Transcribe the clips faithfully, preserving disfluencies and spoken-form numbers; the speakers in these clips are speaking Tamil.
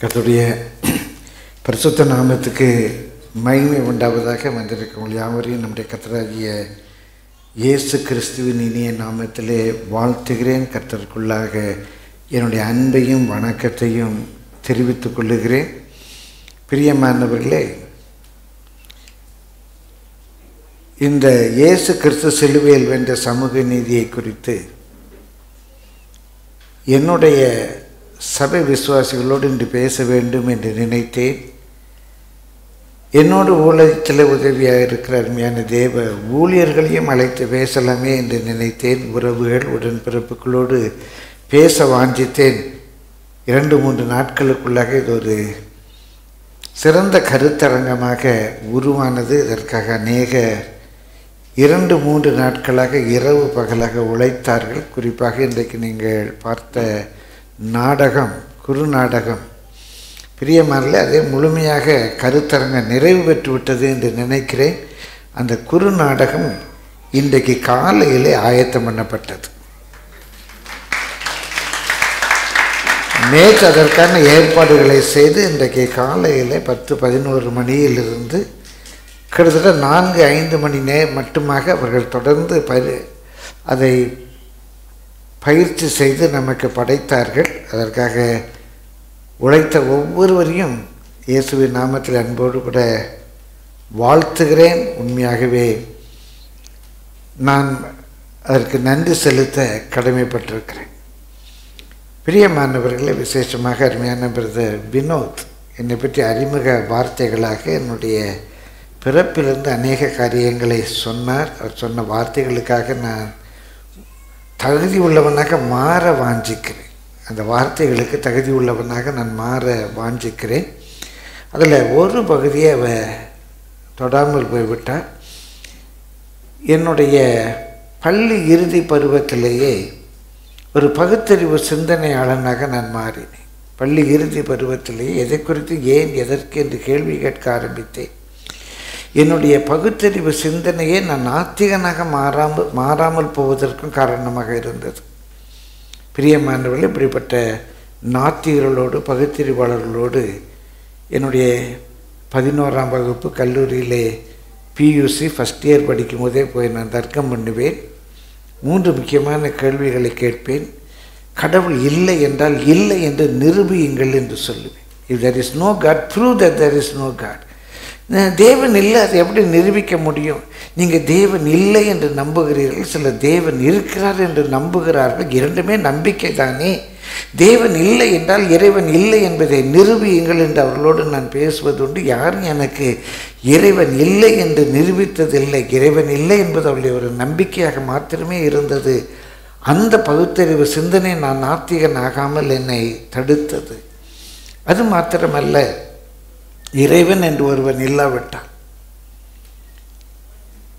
கர்த்தருடைய பரிசுத்த நாமத்துக்கு மகிமை உண்டாவதாக. வந்திருக்கும் யாவரையும் நம்முடைய கர்த்தராகிய இயேசு கிறிஸ்துவின் இனிய நாமத்திலே வாழ்த்துகிறேன். கர்த்தருக்குள்ளாக என்னுடைய அன்பையும் வணக்கத்தையும் தெரிவித்துக் கொள்ளுகிறேன். பிரியமானவர்களே, இந்த இயேசு கிறிஸ்து சிலுவையில் வென்ற சமூக நீதியை குறித்து என்னுடைய சபை விசுவாசிகளோடு இன்று பேச வேண்டும் என்று நினைத்தேன். என்னோடு ஊழியத்தில் உதவியாக இருக்கிற அருமையான தேவ ஊழியர்களையும் அழைத்து பேசலாமே என்று நினைத்தேன். உறவுகள் உடன் பிறப்புகளோடு பேச வாஞ்சித்தேன். இரண்டு மூன்று நாட்களுக்குள்ளாக இது ஒரு சிறந்த கருத்தரங்கமாக உருவானது. இதற்காக அநேக இரண்டு மூன்று நாட்களாக இரவு பகலாக உழைத்தார்கள். குறிப்பாக இன்றைக்கு நீங்கள் பார்த்த நாடகம் குறுநாடகம் பிரியமானவர்களே, அதே முழுமையாக கருத்தரங்க நிறைவு பெற்றுவிட்டது என்று நினைக்கிறேன். அந்த குறுநாடகம் இன்றைக்கு காலையிலே ஆயத்தம் பண்ணப்பட்டது. நேற்று அதற்கான ஏற்பாடுகளை செய்து இன்றைக்கு காலையில் பத்து பதினோரு மணியிலிருந்து கிட்டத்தட்ட நான்கு ஐந்து மணி நேரம் மட்டுமாக அவர்கள் தொடர்ந்து பயிர் அதை பயிற்சி செய்து நமக்கு படைத்தார்கள். அதற்காக உழைத்த ஒவ்வொருவரையும் இயேசுவின் நாமத்தில் அன்போடு கூட வாழ்த்துகிறேன். உண்மையாகவே நான் அதற்கு நன்றி செலுத்த கடமைப்பட்டிருக்கிறேன். பிரியமானவர்களே, விசேஷமாக அருமையான பிரதர் வினோத் என்னை பற்றி அறிமுக வார்த்தைகளாக என்னுடைய பிறப்பிலிருந்து அநேக காரியங்களை சொன்னார். அவர் சொன்ன வார்த்தைகளுக்காக நான் தகுதி உள்ளவனாக மாற வாஞ்சிக்கிறேன். அந்த வார்த்தைகளுக்கு தகுதி உள்ளவனாக நான் மாற வாஞ்சிக்கிறேன். அதில் ஒரு பகுதியை அவ தொடாமல் போய்விட்டார். என்னுடைய பள்ளி இறுதி பருவத்திலேயே ஒரு பகுத்தறிவு சிந்தனையாளனாக நான் மாறினேன். பள்ளி இறுதி பருவத்திலேயே எதை குறித்து ஏன் எதற்கு என்று கேள்வி கேட்க ஆரம்பித்தேன். என்னுடைய பகுத்தறிவு சிந்தனையே நான் நாத்திகனாக மாறாமல் மாறாமல் போவதற்கும் காரணமாக இருந்தது. பிரியமானவர்கள், இப்படிப்பட்ட நாத்திகர்களோடு பகுத்தறிவாளர்களோடு என்னுடைய பதினோராம் வகுப்பு கல்லூரியிலே பியூசி ஃபஸ்ட் இயர் படிக்கும் போதே போய் நான் தர்க்கம் பண்ணுவேன். மூன்று முக்கியமான கேள்விகளை கேட்பேன். கடவுள் இல்லை என்றால் இல்லை என்று நிரூபியுங்கள் என்று சொல்லுவேன். If there is no God, prove that there is no God. தேவன் இல்லை, அதை எப்படி நிரூபிக்க முடியும்? நீங்கள் தேவன் இல்லை என்று நம்புகிறீர்கள், சில தேவன் இருக்கிறார் என்று நம்புகிறார்கள். இரண்டுமே நம்பிக்கை தானே. தேவன் இல்லை என்றால் இறைவன் இல்லை என்பதை நிரூபியுங்கள் என்று அவர்களோடு நான் பேசுவதுண்டு. யாரும் எனக்கு இறைவன் இல்லை என்று நிரூபித்ததில்லை. இறைவன் இல்லை என்பது அவருடைய ஒரு நம்பிக்கையாக மாத்திரமே இருந்தது. அந்த பகுத்தறிவு சிந்தனை நான் நாத்திகன் ஆகாமல் என்னை தடுத்தது. அது மாத்திரமல்ல, இறைவன் என்று ஒருவன் இல்லாவிட்டான்,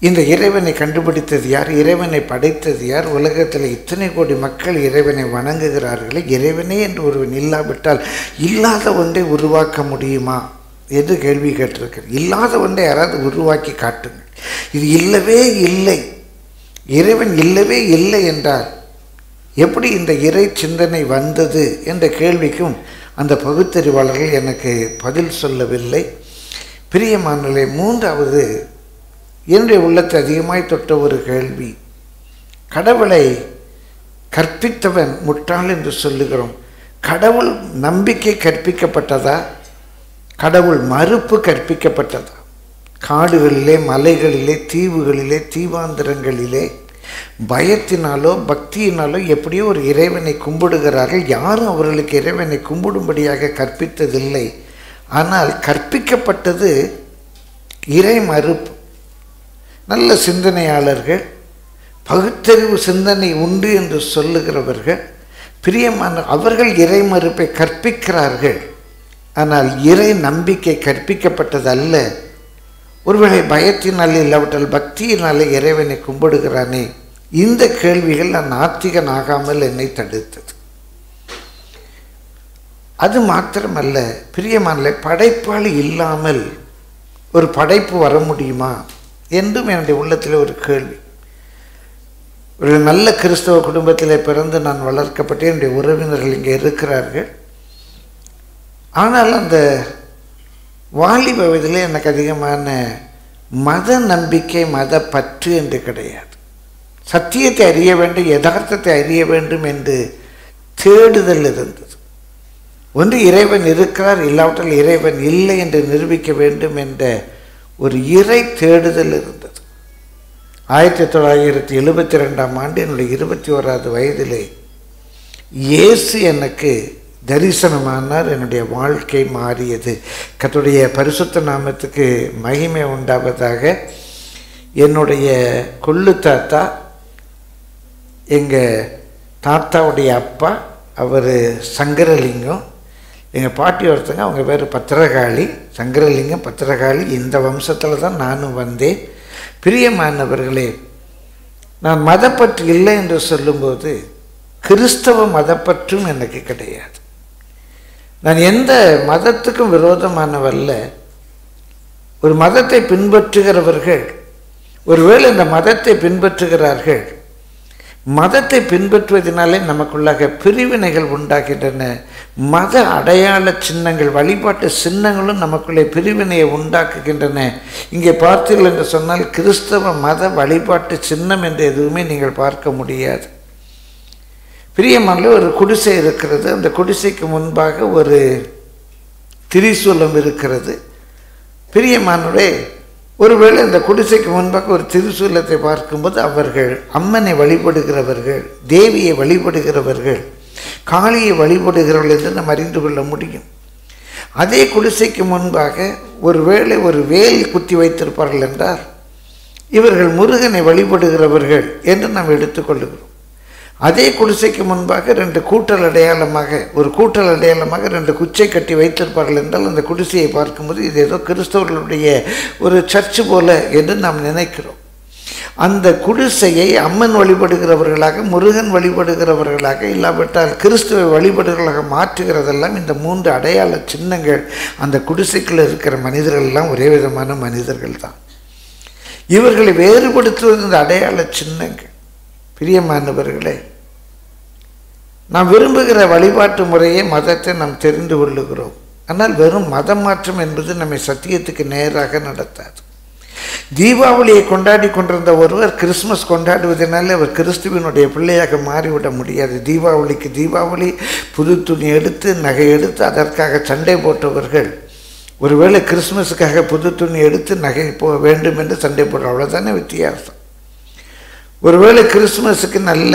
இந்த இறைவனை கண்டுபிடித்தது யார்? இறைவனை படைத்தது யார்? உலகத்தில் இத்தனை கோடி மக்கள் இறைவனை வணங்குகிறார்களே, இறைவனே என்று ஒருவன் இல்லாவிட்டால் இல்லாத ஒன்றை உருவாக்க முடியுமா என்று கேள்வி கேட்டிருக்கிறேன். இல்லாத ஒன்றை யாராவது உருவாக்கி காட்டுங்கள். இது இல்லவே இல்லை, இறைவன் இல்லவே இல்லை என்றார். எப்படி இந்த இறை சிந்தனை வந்தது என்ற கேள்விக்கும் அந்த பகுத்தறிவாளர்கள் எனக்கு பதில் சொல்லவில்லை. பிரியமானவர்களே, மூன்றாவது என்னுடைய உள்ளத்தை அதிகமாய் தொட்ட ஒரு கேள்வி. கடவுளை கற்பித்தவன் முட்டாள் என்று சொல்லுகிறோம். கடவுள் நம்பிக்கை கற்பிக்கப்பட்டதா? கடவுள் மறுப்பு கற்பிக்கப்பட்டதா? காடுகளிலே, மலைகளிலே, தீவுகளிலே, தீவாந்திரங்களிலே பயத்தினாலோ பக்தியினாலோ எப்படியோ ஒரு இறைவனை கும்பிடுகிறார்கள். யாரும் அவர்களுக்கு இறைவனை கும்பிடும்படியாக கற்பித்ததில்லை. ஆனால் கற்பிக்கப்பட்டது இறை மறுப்பு. நல்ல சிந்தனையாளர்கள், பகுத்தறிவு சிந்தனை உண்டு என்று சொல்லுகிறவர்கள், பிரியமான அவர்கள் இறை மறுப்பை கற்பிக்கிறார்கள். ஆனால் இறை நம்பிக்கை கற்பிக்கப்பட்டது அல்ல. ஒருவேளை பயத்தினாலே இல்லாவிட்டால் பக்தியினாலே இறைவனை கும்பிடுகிறானே. இந்த கேள்விகள் நான் நாத்திகன் ஆகாமல் என்னை தடுத்தது. அது மாத்திரமல்ல பிரியமான, படைப்பாளி இல்லாமல் ஒரு படைப்பு வர முடியுமா என்றும் என்னுடைய உள்ளத்தில் ஒரு கேள்வி. ஒரு நல்ல கிறிஸ்தவ குடும்பத்தில் பிறந்து நான் வளர்க்கப்பட்டு என்னுடைய உறவினர்கள் இங்கே இருக்கிறார்கள். ஆனால் அந்த வாலிப வயதில் எனக்கு அதிகமான மத நம்பிக்கை மத பற்று என்று கிடையாது. சத்தியத்தை அறிய வேண்டும், யதார்த்தத்தை அறிய வேண்டும் என்று தேடுதல் இருந்தது. ஒன்று இறைவன் இருக்கிறார், இல்லாவிட்டால் இறைவன் இல்லை என்று நிரூபிக்க வேண்டும் என்ற ஒரு இறை தேடுதல் இருந்தது. ஆயிரத்தி தொள்ளாயிரத்தி எழுபத்தி ரெண்டாம் ஆண்டு என்னுடைய இருபத்தி ஓராவது வயதிலே இயேசு எனக்கு தரிசனமானார். என்னுடைய வாழ்க்கை மாறியது. கர்த்தருடைய பரிசுத்த நாமத்துக்கு மகிமை உண்டாவதாக. என்னுடைய கொள்ளு தாத்தா, எங்கள் தாத்தாவுடைய அப்பா அவர் சங்கரலிங்கம், எங்கள் பாட்டி ஒருத்தங்க அவங்க பேர் பத்திரகாளி, சங்கரலிங்கம் பத்திரகாளி. இந்த வம்சத்தில் தான் நானும் வந்தேன். பிரியமானவர்களே, நான் மதப்பற்று இல்லை என்று சொல்லும்போது கிறிஸ்தவ மதப்பற்றும் எனக்கு கிடையாது. நான் எந்த மதத்துக்கும் விரோதமானவல்ல. ஒரு மதத்தை பின்பற்றுகிறவர்கள் ஒருவேளை இந்த மதத்தை பின்பற்றுகிறார்கள், மதத்தை பின்பற்றுவதனாலே நமக்குள்ளாக பிரிவினைகள் உண்டாகின்றன. மத அடையாள சின்னங்கள், வழிபாட்டு சின்னங்களும் நமக்குள்ளே பிரிவினையை உண்டாக்குகின்றன. இங்கே பார்த்தீர்கள் என்று சொன்னால் கிறிஸ்தவ மத வழிபாட்டு சின்னம் என்று எதுவுமே நீங்கள் பார்க்க முடியாது. பிரியமான ஒரு குடிசை இருக்கிறது. அந்த குடிசைக்கு முன்பாக ஒரு திரிசூலம் இருக்கிறது. பிரியமானவரே, ஒருவேளை இந்த குடிசைக்கு முன்பாக ஒரு திருசூலத்தை பார்க்கும்போது அவர்கள் அம்மனை வழிபடுகிறவர்கள், தேவியை வழிபடுகிறவர்கள், காளியை வழிபடுகிறவர்கள் என்று நாம் அறிந்து கொள்ள முடியும். அதே குடிசைக்கு முன்பாக ஒருவேளை ஒரு வேல் குத்தி வைத்திருப்பார்கள் என்றால் இவர்கள் முருகனை வழிபடுகிறவர்கள் என்று நாம் எடுத்துக்கொள்கிறோம். அதே குடிசைக்கு முன்பாக ரெண்டு கூட்டல் அடையாளமாக ஒரு கூட்டல் அடையாளமாக ரெண்டு குச்சை கட்டி வைத்திருப்பார்கள் என்றால் அந்த குடிசையை பார்க்கும்போது இது ஏதோ கிறிஸ்தவர்களுடைய ஒரு சர்ச்சு போல என்று நாம் நினைக்கிறோம். அந்த குடிசையை அம்மன் வழிபடுகிறவர்களாக, முருகன் வழிபடுகிறவர்களாக, இல்லாவிட்டால் கிறிஸ்துவை வழிபடுகிறவர்களாக மாற்றுகிறதெல்லாம் இந்த மூன்று அடையாள சின்னங்கள். அந்த குடிசைக்குள்ளே இருக்கிற மனிதர்கள் எல்லாம் ஒரே விதமான மனிதர்கள் தான். இவர்களை வேறுபடுத்துவது இந்த அடையாள சின்னங்கள். பிரியமானவர்களே, நாம் விரும்புகிற வழிபாட்டு முறையே மதத்தை நாம் தெரிந்து கொள்ளுகிறோம். ஆனால் வெறும் மதம் மாற்றம் என்பது நம்மை சத்தியத்துக்கு நேராக நடத்தாது. தீபாவளியை கொண்டாடி கொண்டிருந்த ஒருவர் கிறிஸ்மஸ் கொண்டாடுவதனாலே அவர் கிறிஸ்துவனுடைய பிள்ளையாக மாறிவிட முடியாது. தீபாவளிக்கு தீபாவளி புது துணி எடுத்து நகை எடுத்து அதற்காக சண்டை போட்டவர்கள் ஒருவேளை கிறிஸ்மஸுக்காக புது துணி எடுத்து நகை போ வேண்டும் என்று சண்டை போடுற, அவ்வளோதானே வித்தியாசம். ஒருவேளை கிறிஸ்மஸுக்கு நல்ல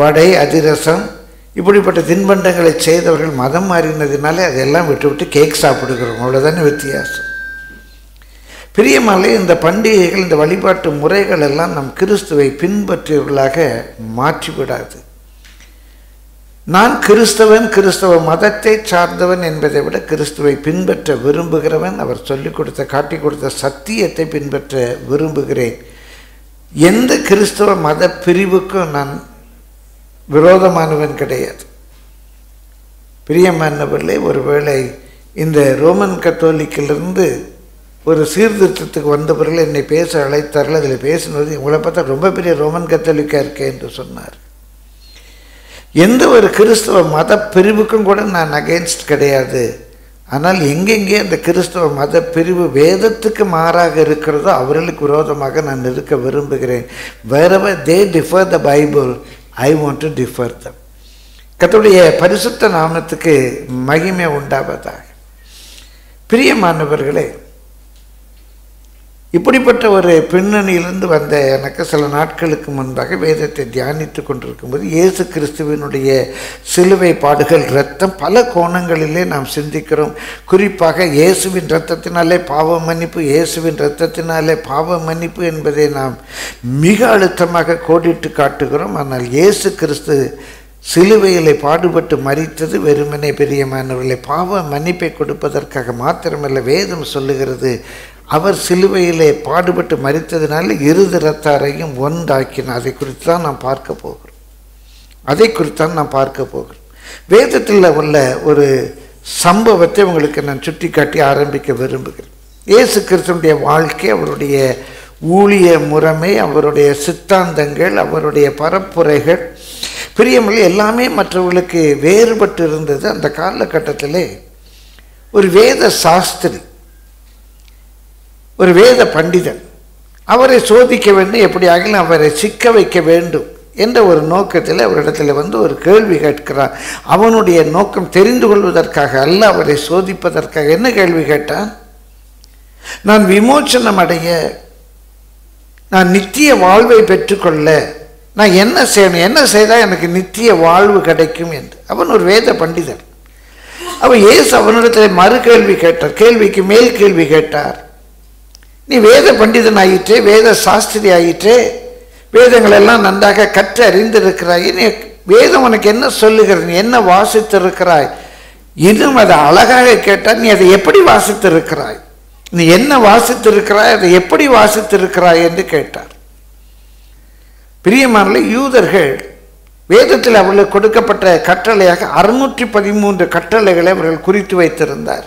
வடை, அதிரசம், இப்படிப்பட்ட தின்பண்டங்களை செய்தவர்கள் மதம் மாறினதினாலே அதையெல்லாம் விட்டு விட்டு கேக் சாப்பிடுகிறோம், அவ்வளோதானே வித்தியாசம். பிரியமாலே, இந்த பண்டிகைகள், இந்த வழிபாட்டு முறைகள் எல்லாம் நம் கிறிஸ்துவை பின்பற்றியவர்களாக மாற்றிவிடாது. நான் கிறிஸ்தவன், கிறிஸ்தவ மதத்தை சார்ந்தவன் என்பதை விட கிறிஸ்துவை பின்பற்ற விரும்புகிறவன். அவர் சொல்லிக் கொடுத்த, காட்டி கொடுத்த சத்தியத்தை பின்பற்ற விரும்புகிறேன். எந்த கிறிஸ்தவ மத பிரிவுக்கும் நான் விரோதமானவன் கிடையாது. பிரியமானவர்களே, ஒருவேளை இந்த ரோமன் கத்தோலிக்கிலிருந்து ஒரு சீர்திருத்தத்துக்கு வந்தவர்கள் என்னை பேச அழைத்தார்கள். அதில் பேசினது, உங்களை பார்த்தா ரொம்ப பெரிய ரோமன் கத்தோலிக்காக இருக்கேன் என்று சொன்னார். எந்த ஒரு கிறிஸ்தவ மத பிரிவுக்கும் கூட நான் அகெயின்ஸ்ட் கிடையாது. ஆனால் எங்கெங்கே அந்த கிறிஸ்தவ மத பிரிவு வேதத்துக்கு மாறாக இருக்கிறதோ அவர்களுக்கு விரோதமாக நான் இருக்க விரும்புகிறேன். wherever they differ the Bible, I want to differ them. கர்த்தருடைய பரிசுத்த நாமத்துக்கு மகிமை உண்டாவதாக. பிரியமானவர்களே, இப்படிப்பட்ட ஒரு பின்னணியிலிருந்து வந்த எனக்கு சில நாட்களுக்கு முன்பாக வேதத்தை தியானித்து கொண்டிருக்கும்போது இயேசு கிறிஸ்துவினுடைய சிலுவை பாடுகள், இரத்தம் பல கோணங்களிலே நாம் சிந்திக்கிறோம். குறிப்பாக இயேசுவின் இரத்தத்தினாலே பாவ மன்னிப்பு, இயேசுவின் இரத்தத்தினாலே பாவ மன்னிப்பு என்பதை நாம் மிக அழுத்தமாக கோடிட்டு காட்டுகிறோம். ஆனால் இயேசு கிறிஸ்து சிலுவையிலே பாடுபட்டு மரித்தது வெறுமனே பிரியமானவர்களே பாவ மன்னிப்பை கொடுப்பதற்காக மாத்திரமல்ல. வேதம் சொல்லுகிறது, அவர் சிலுவையிலே பாடுபட்டு மரித்ததினால இருதரத்தாரையும் ஒன்றாக்கினார். அதை குறித்து தான் நாம் பார்க்க போகிறோம். அதை குறித்தான் நாம் பார்க்க போகிறோம். வேதத்தில் உள்ள ஒரு சம்பவத்தை உங்களுக்கு நான் சுட்டி காட்டி ஆரம்பிக்க விரும்புகிறேன். இயேசு கிறிஸ்துவனுடைய வாழ்க்கை, அவருடைய ஊழிய முறைமை, அவருடைய சித்தாந்தங்கள், அவருடைய பரப்புரைகள், பிரியமொழி எல்லாமே மற்றவர்களுக்கு வேறுபட்டு இருந்தது. அந்த காலகட்டத்திலே ஒரு வேத சாஸ்திரி, ஒரு வேத பண்டிதன், அவரை சோதிக்க வேண்டும், எப்படியாக அவரை சிக்க வைக்க வேண்டும் என்ற ஒரு நோக்கத்தில் அவரிடத்தில் வந்து ஒரு கேள்வி கேட்கிறார். அவனுடைய நோக்கம் தெரிந்து கொள்வதற்காக அல்ல, அவரை சோதிப்பதற்காக. என்ன கேள்வி கேட்டான்? நான் விமோச்சனம் அடைய, நான் நித்திய வாழ்வை பெற்றுக்கொள்ள நான் என்ன செய்யணும், என்ன செய்தால் எனக்கு நித்திய வாழ்வு கிடைக்கும் என்று. அவன் ஒரு வேத பண்டிதன். அவன் இயேசு அவனிடத்தில் மறு கேள்வி கேட்டார், கேள்விக்கு மேல் கேள்வி கேட்டார். நீ வேத பண்டிதன் ஆயிற்றே, வேத சாஸ்திரி ஆயிற்றே, வேதங்களெல்லாம் நன்றாக கற்று அறிந்திருக்கிறாய், நீ வேதம் உனக்கு என்ன சொல்லுகிறது, நீ என்ன வாசித்திருக்கிறாய் இன்னும் அதை அழகாக கேட்டால், நீ அதை எப்படி வாசித்திருக்கிறாய், நீ என்ன வாசித்திருக்கிறாய், அதை எப்படி வாசித்திருக்கிறாய் என்று கேட்டார். பிரியமான யூதர்கள் வேதத்தில் அவர்களுக்கு கொடுக்கப்பட்ட கட்டளையாக அறுநூற்றி பதிமூன்று கட்டளைகளை அவர்கள் குறித்து வைத்திருந்தார்.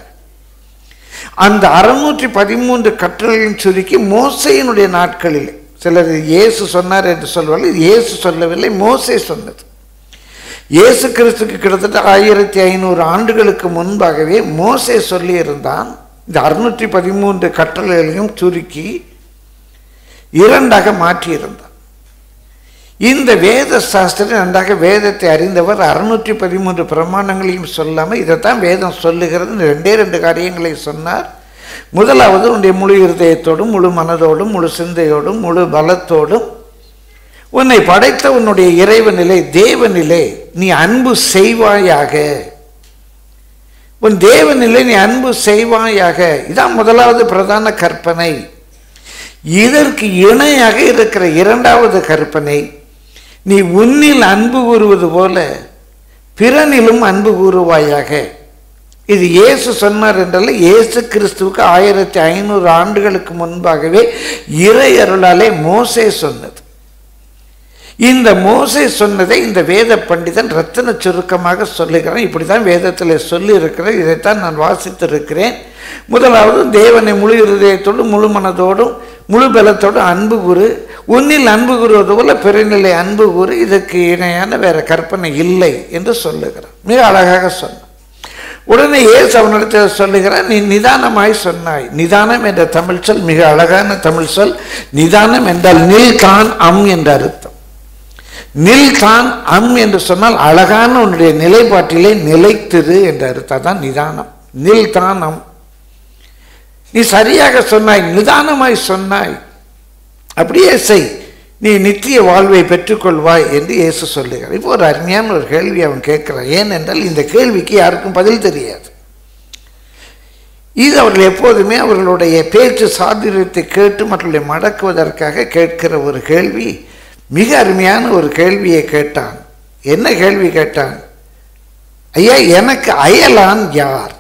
அந்த அறுநூற்றி பதிமூன்று கட்டளையின் சுருக்கி மோசையினுடைய நாட்களில் சிலர் இயேசு சொன்னார் என்று சொல்வார்கள். இயேசு சொல்லவில்லை, மோசே சொன்னது. இயேசு கிறிஸ்துக்கு கிட்டத்தட்ட ஆயிரத்தி ஐநூறு ஆண்டுகளுக்கு முன்பாகவே மோசே சொல்லியிருந்தான். இந்த அறுநூற்றி பதிமூன்று கட்டளைகளையும் சுருக்கி இரண்டாக மாற்றியிருந்தார். இந்த வேத சாஸ்திரி நன்றாக வேதத்தை அறிந்தவர். அறுநூற்றி பதிமூன்று பிரமாணங்களையும் சொல்லாமல் இதைத்தான் வேதம் சொல்லுகிறது ரெண்டே ரெண்டு காரியங்களை சொன்னார். முதலாவது, உன்னுடைய முழு இருதயத்தோடும் முழு மனதோடும் முழு சிந்தையோடும் முழு பலத்தோடும் உன்னை படைத்த உன்னுடைய இறைவனிலே தேவனிலே நீ அன்பு செய்வாயாக, உன் தேவனிலே நீ அன்பு செய்வாயாக. இதான் முதலாவது பிரதான கற்பனை. இதற்கு இணையாக இருக்கிற இரண்டாவது கற்பனை, நீ உன்னில் அன்பு கூறுவது போல பிறனிலும் அன்பு கூறுவாயாக. இது இயேசு சொன்னார் என்றால் இயேசு கிறிஸ்துவுக்கு ஆயிரத்தி ஐநூறு ஆண்டுகளுக்கு முன்பாகவே இறை அருளாலே மோசே சொன்னது. இந்த மோசே சொன்னதை இந்த வேத பண்டிதன் ரத்தின சுருக்கமாக சொல்லுகிறான். இப்படி தான் வேதத்தில் சொல்லி இருக்கிறேன், இதைத்தான் நான் வாசித்திருக்கிறேன். முதலாவது, தேவனை முழு இருதயத்தோடும் முழு மனதோடும் முழு பலத்தோடு அன்பு கூறு, உன்னில் அன்பு கூறுவது போல பிறநிலை அன்பு கூறு, இதற்கு இணையான வேற கற்பனை இல்லை என்று சொல்லுகிறான். மிக அழகாக சொன்னான். உடனே ஏசு அவனிடத்தில் சொல்லுகிறான், நீ நிதானமாய் சொன்னாய். நிதானம் என்ற தமிழ் சொல் மிக அழகான தமிழ் சொல். நிதானம் என்றால் நில், தான், அம் என்ற அர்த்தம். நில், தான், அம் என்று சொன்னால் அழகான உன்னுடைய நிலைப்பாட்டிலே நிலைத்திரு என்ற அர்த்தம் தான் நிதானம். நில், தான், அம். நீ சரியாக சொன்னாய், நிதானமாய் சொன்னாய், அப்படியே செய், நீ நித்திய வாழ்வை பெற்றுக்கொள்வாய் என்று இயேசு சொல்லுகிறார். இப்போ ஒரு அருமையான ஒரு கேள்வி அவன் கேட்கிறான். ஏனென்றால் இந்த கேள்விக்கு யாருக்கும் பதில் தெரியாது. இது அவர்கள் எப்போதுமே அவர்களுடைய பேச்சு சாதுரியத்தை கேட்டு மற்றவர்களை மடக்குவதற்காக கேட்கிற ஒரு கேள்வி. மிக அருமையான ஒரு கேள்வியை கேட்டான். என்ன கேள்வி கேட்டான்? ஐயா, எனக்கு அயலான் யார்?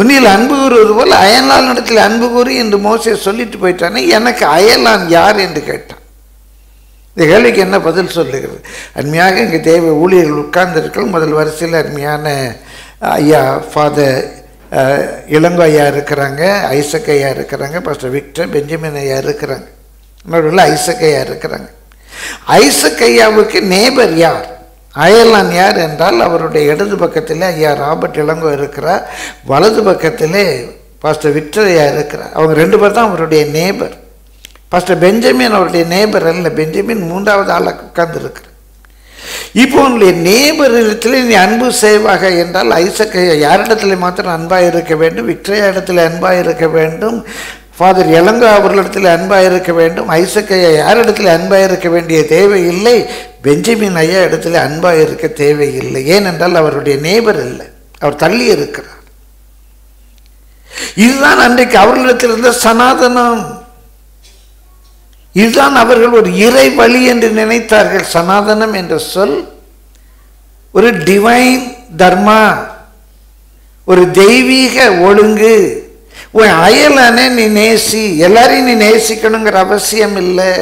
உன்னில் அன்பு கூறுவது போல் அயலான் இடத்தில் அன்பு கூறு என்று மோசே சொல்லிட்டு போயிட்டானே, எனக்கு அயலான் யார் என்று கேட்டான். இந்த கேள்விக்கு என்ன பதில் சொல்லுகிறது? அருமையாக இங்கே தேவ ஊழியர்கள் உட்கார்ந்திருக்கள். முதல் வரிசையில் அருமையான ஐயா ஃபாதர் இளங்கோ ஐயா இருக்கிறாங்க, ஐசக் ஐயா இருக்கிறாங்க, பாஸ்டர் விக்டர் பெஞ்சமின் ஐயா இருக்கிறாங்க, நடுவில் ஐசக் ஐயா இருக்கிறாங்க. ஐசக் ஐயாவுக்கு நேபர் யார், அயலான் யார் என்றால், அவருடைய இடது பக்கத்திலே ஐயா ராபர்ட் இளங்கோ இருக்கிறார், வலது பக்கத்திலே பாஸ்டர் விக்டர் ஐயா இருக்கிறார். அவங்க ரெண்டு பேர் தான் அவருடைய நேபர். பாஸ்டர் பெஞ்சமின் அவருடைய நேபர் அல்ல, பெஞ்சமின் மூன்றாவது ஆளாக உட்கார்ந்துருக்கிறார். இப்போ உன்னுடைய நேபர் இடத்துல நீ அன்பு செய்வாக என்றால், ஐசக் ஐயா யாரிடத்துல மாத்திரம் அன்பாக இருக்க வேண்டும், விக்டரையா இடத்துல அன்பாக இருக்க வேண்டும், ஃபாதர் இளங்கோ அவர்களிடத்தில் அன்பாக இருக்க வேண்டும், ஐசக் ஐயா யாரிடத்தில் அன்பாக இருக்க வேண்டிய தேவையில்லை, பெஞ்சமின் ஐயா இடத்துல அன்பாக இருக்க தேவையில்லை. ஏனென்றால் அவருடைய நேபர் இல்லை, அவர் தள்ளி இருக்கிறார். இதுதான் அன்றைக்கு அவர்களிடத்தில் இருந்த சனாதனம். இதுதான் அவர்கள் ஒரு இறை வழி என்று நினைத்தார்கள். சனாதனம் என்ற சொல் ஒரு டிவைன் தர்மா, ஒரு தெய்வீக ஒழுங்கு. உன் அயலானே நீ நேசி, எல்லாரையும் நீ நேசிக்கணுங்கிற அவசியம் இல்லை.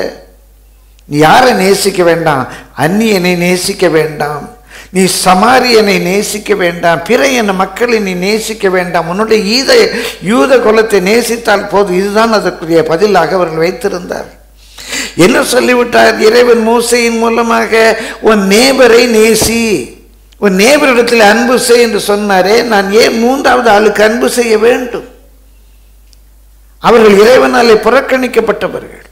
நீ யாரை நேசிக்க வேண்டாம், அந்நியனை நேசிக்க வேண்டாம், நீ சமாரியனை நேசிக்க வேண்டாம், பிற என் மக்களை நீ நேசிக்க வேண்டாம், உன்னுடைய ஈத யூத குலத்தை நேசித்தால் போதும். இதுதான் அதற்குரிய பதிலாக அவர்கள் வைத்திருந்தார். என்ன சொல்லிவிட்டார் இறைவன் மோசையின் மூலமாக? உன் நேபரை நேசி, ஒரு நேபரிடத்தில் அன்பு செய் என்று சொன்னாரே, நான் ஏன் மூன்றாவது ஆளுக்கு அன்பு செய்ய வேண்டும்? அவர்கள் இறைவனாலே புறக்கணிக்கப்பட்டவர்கள்,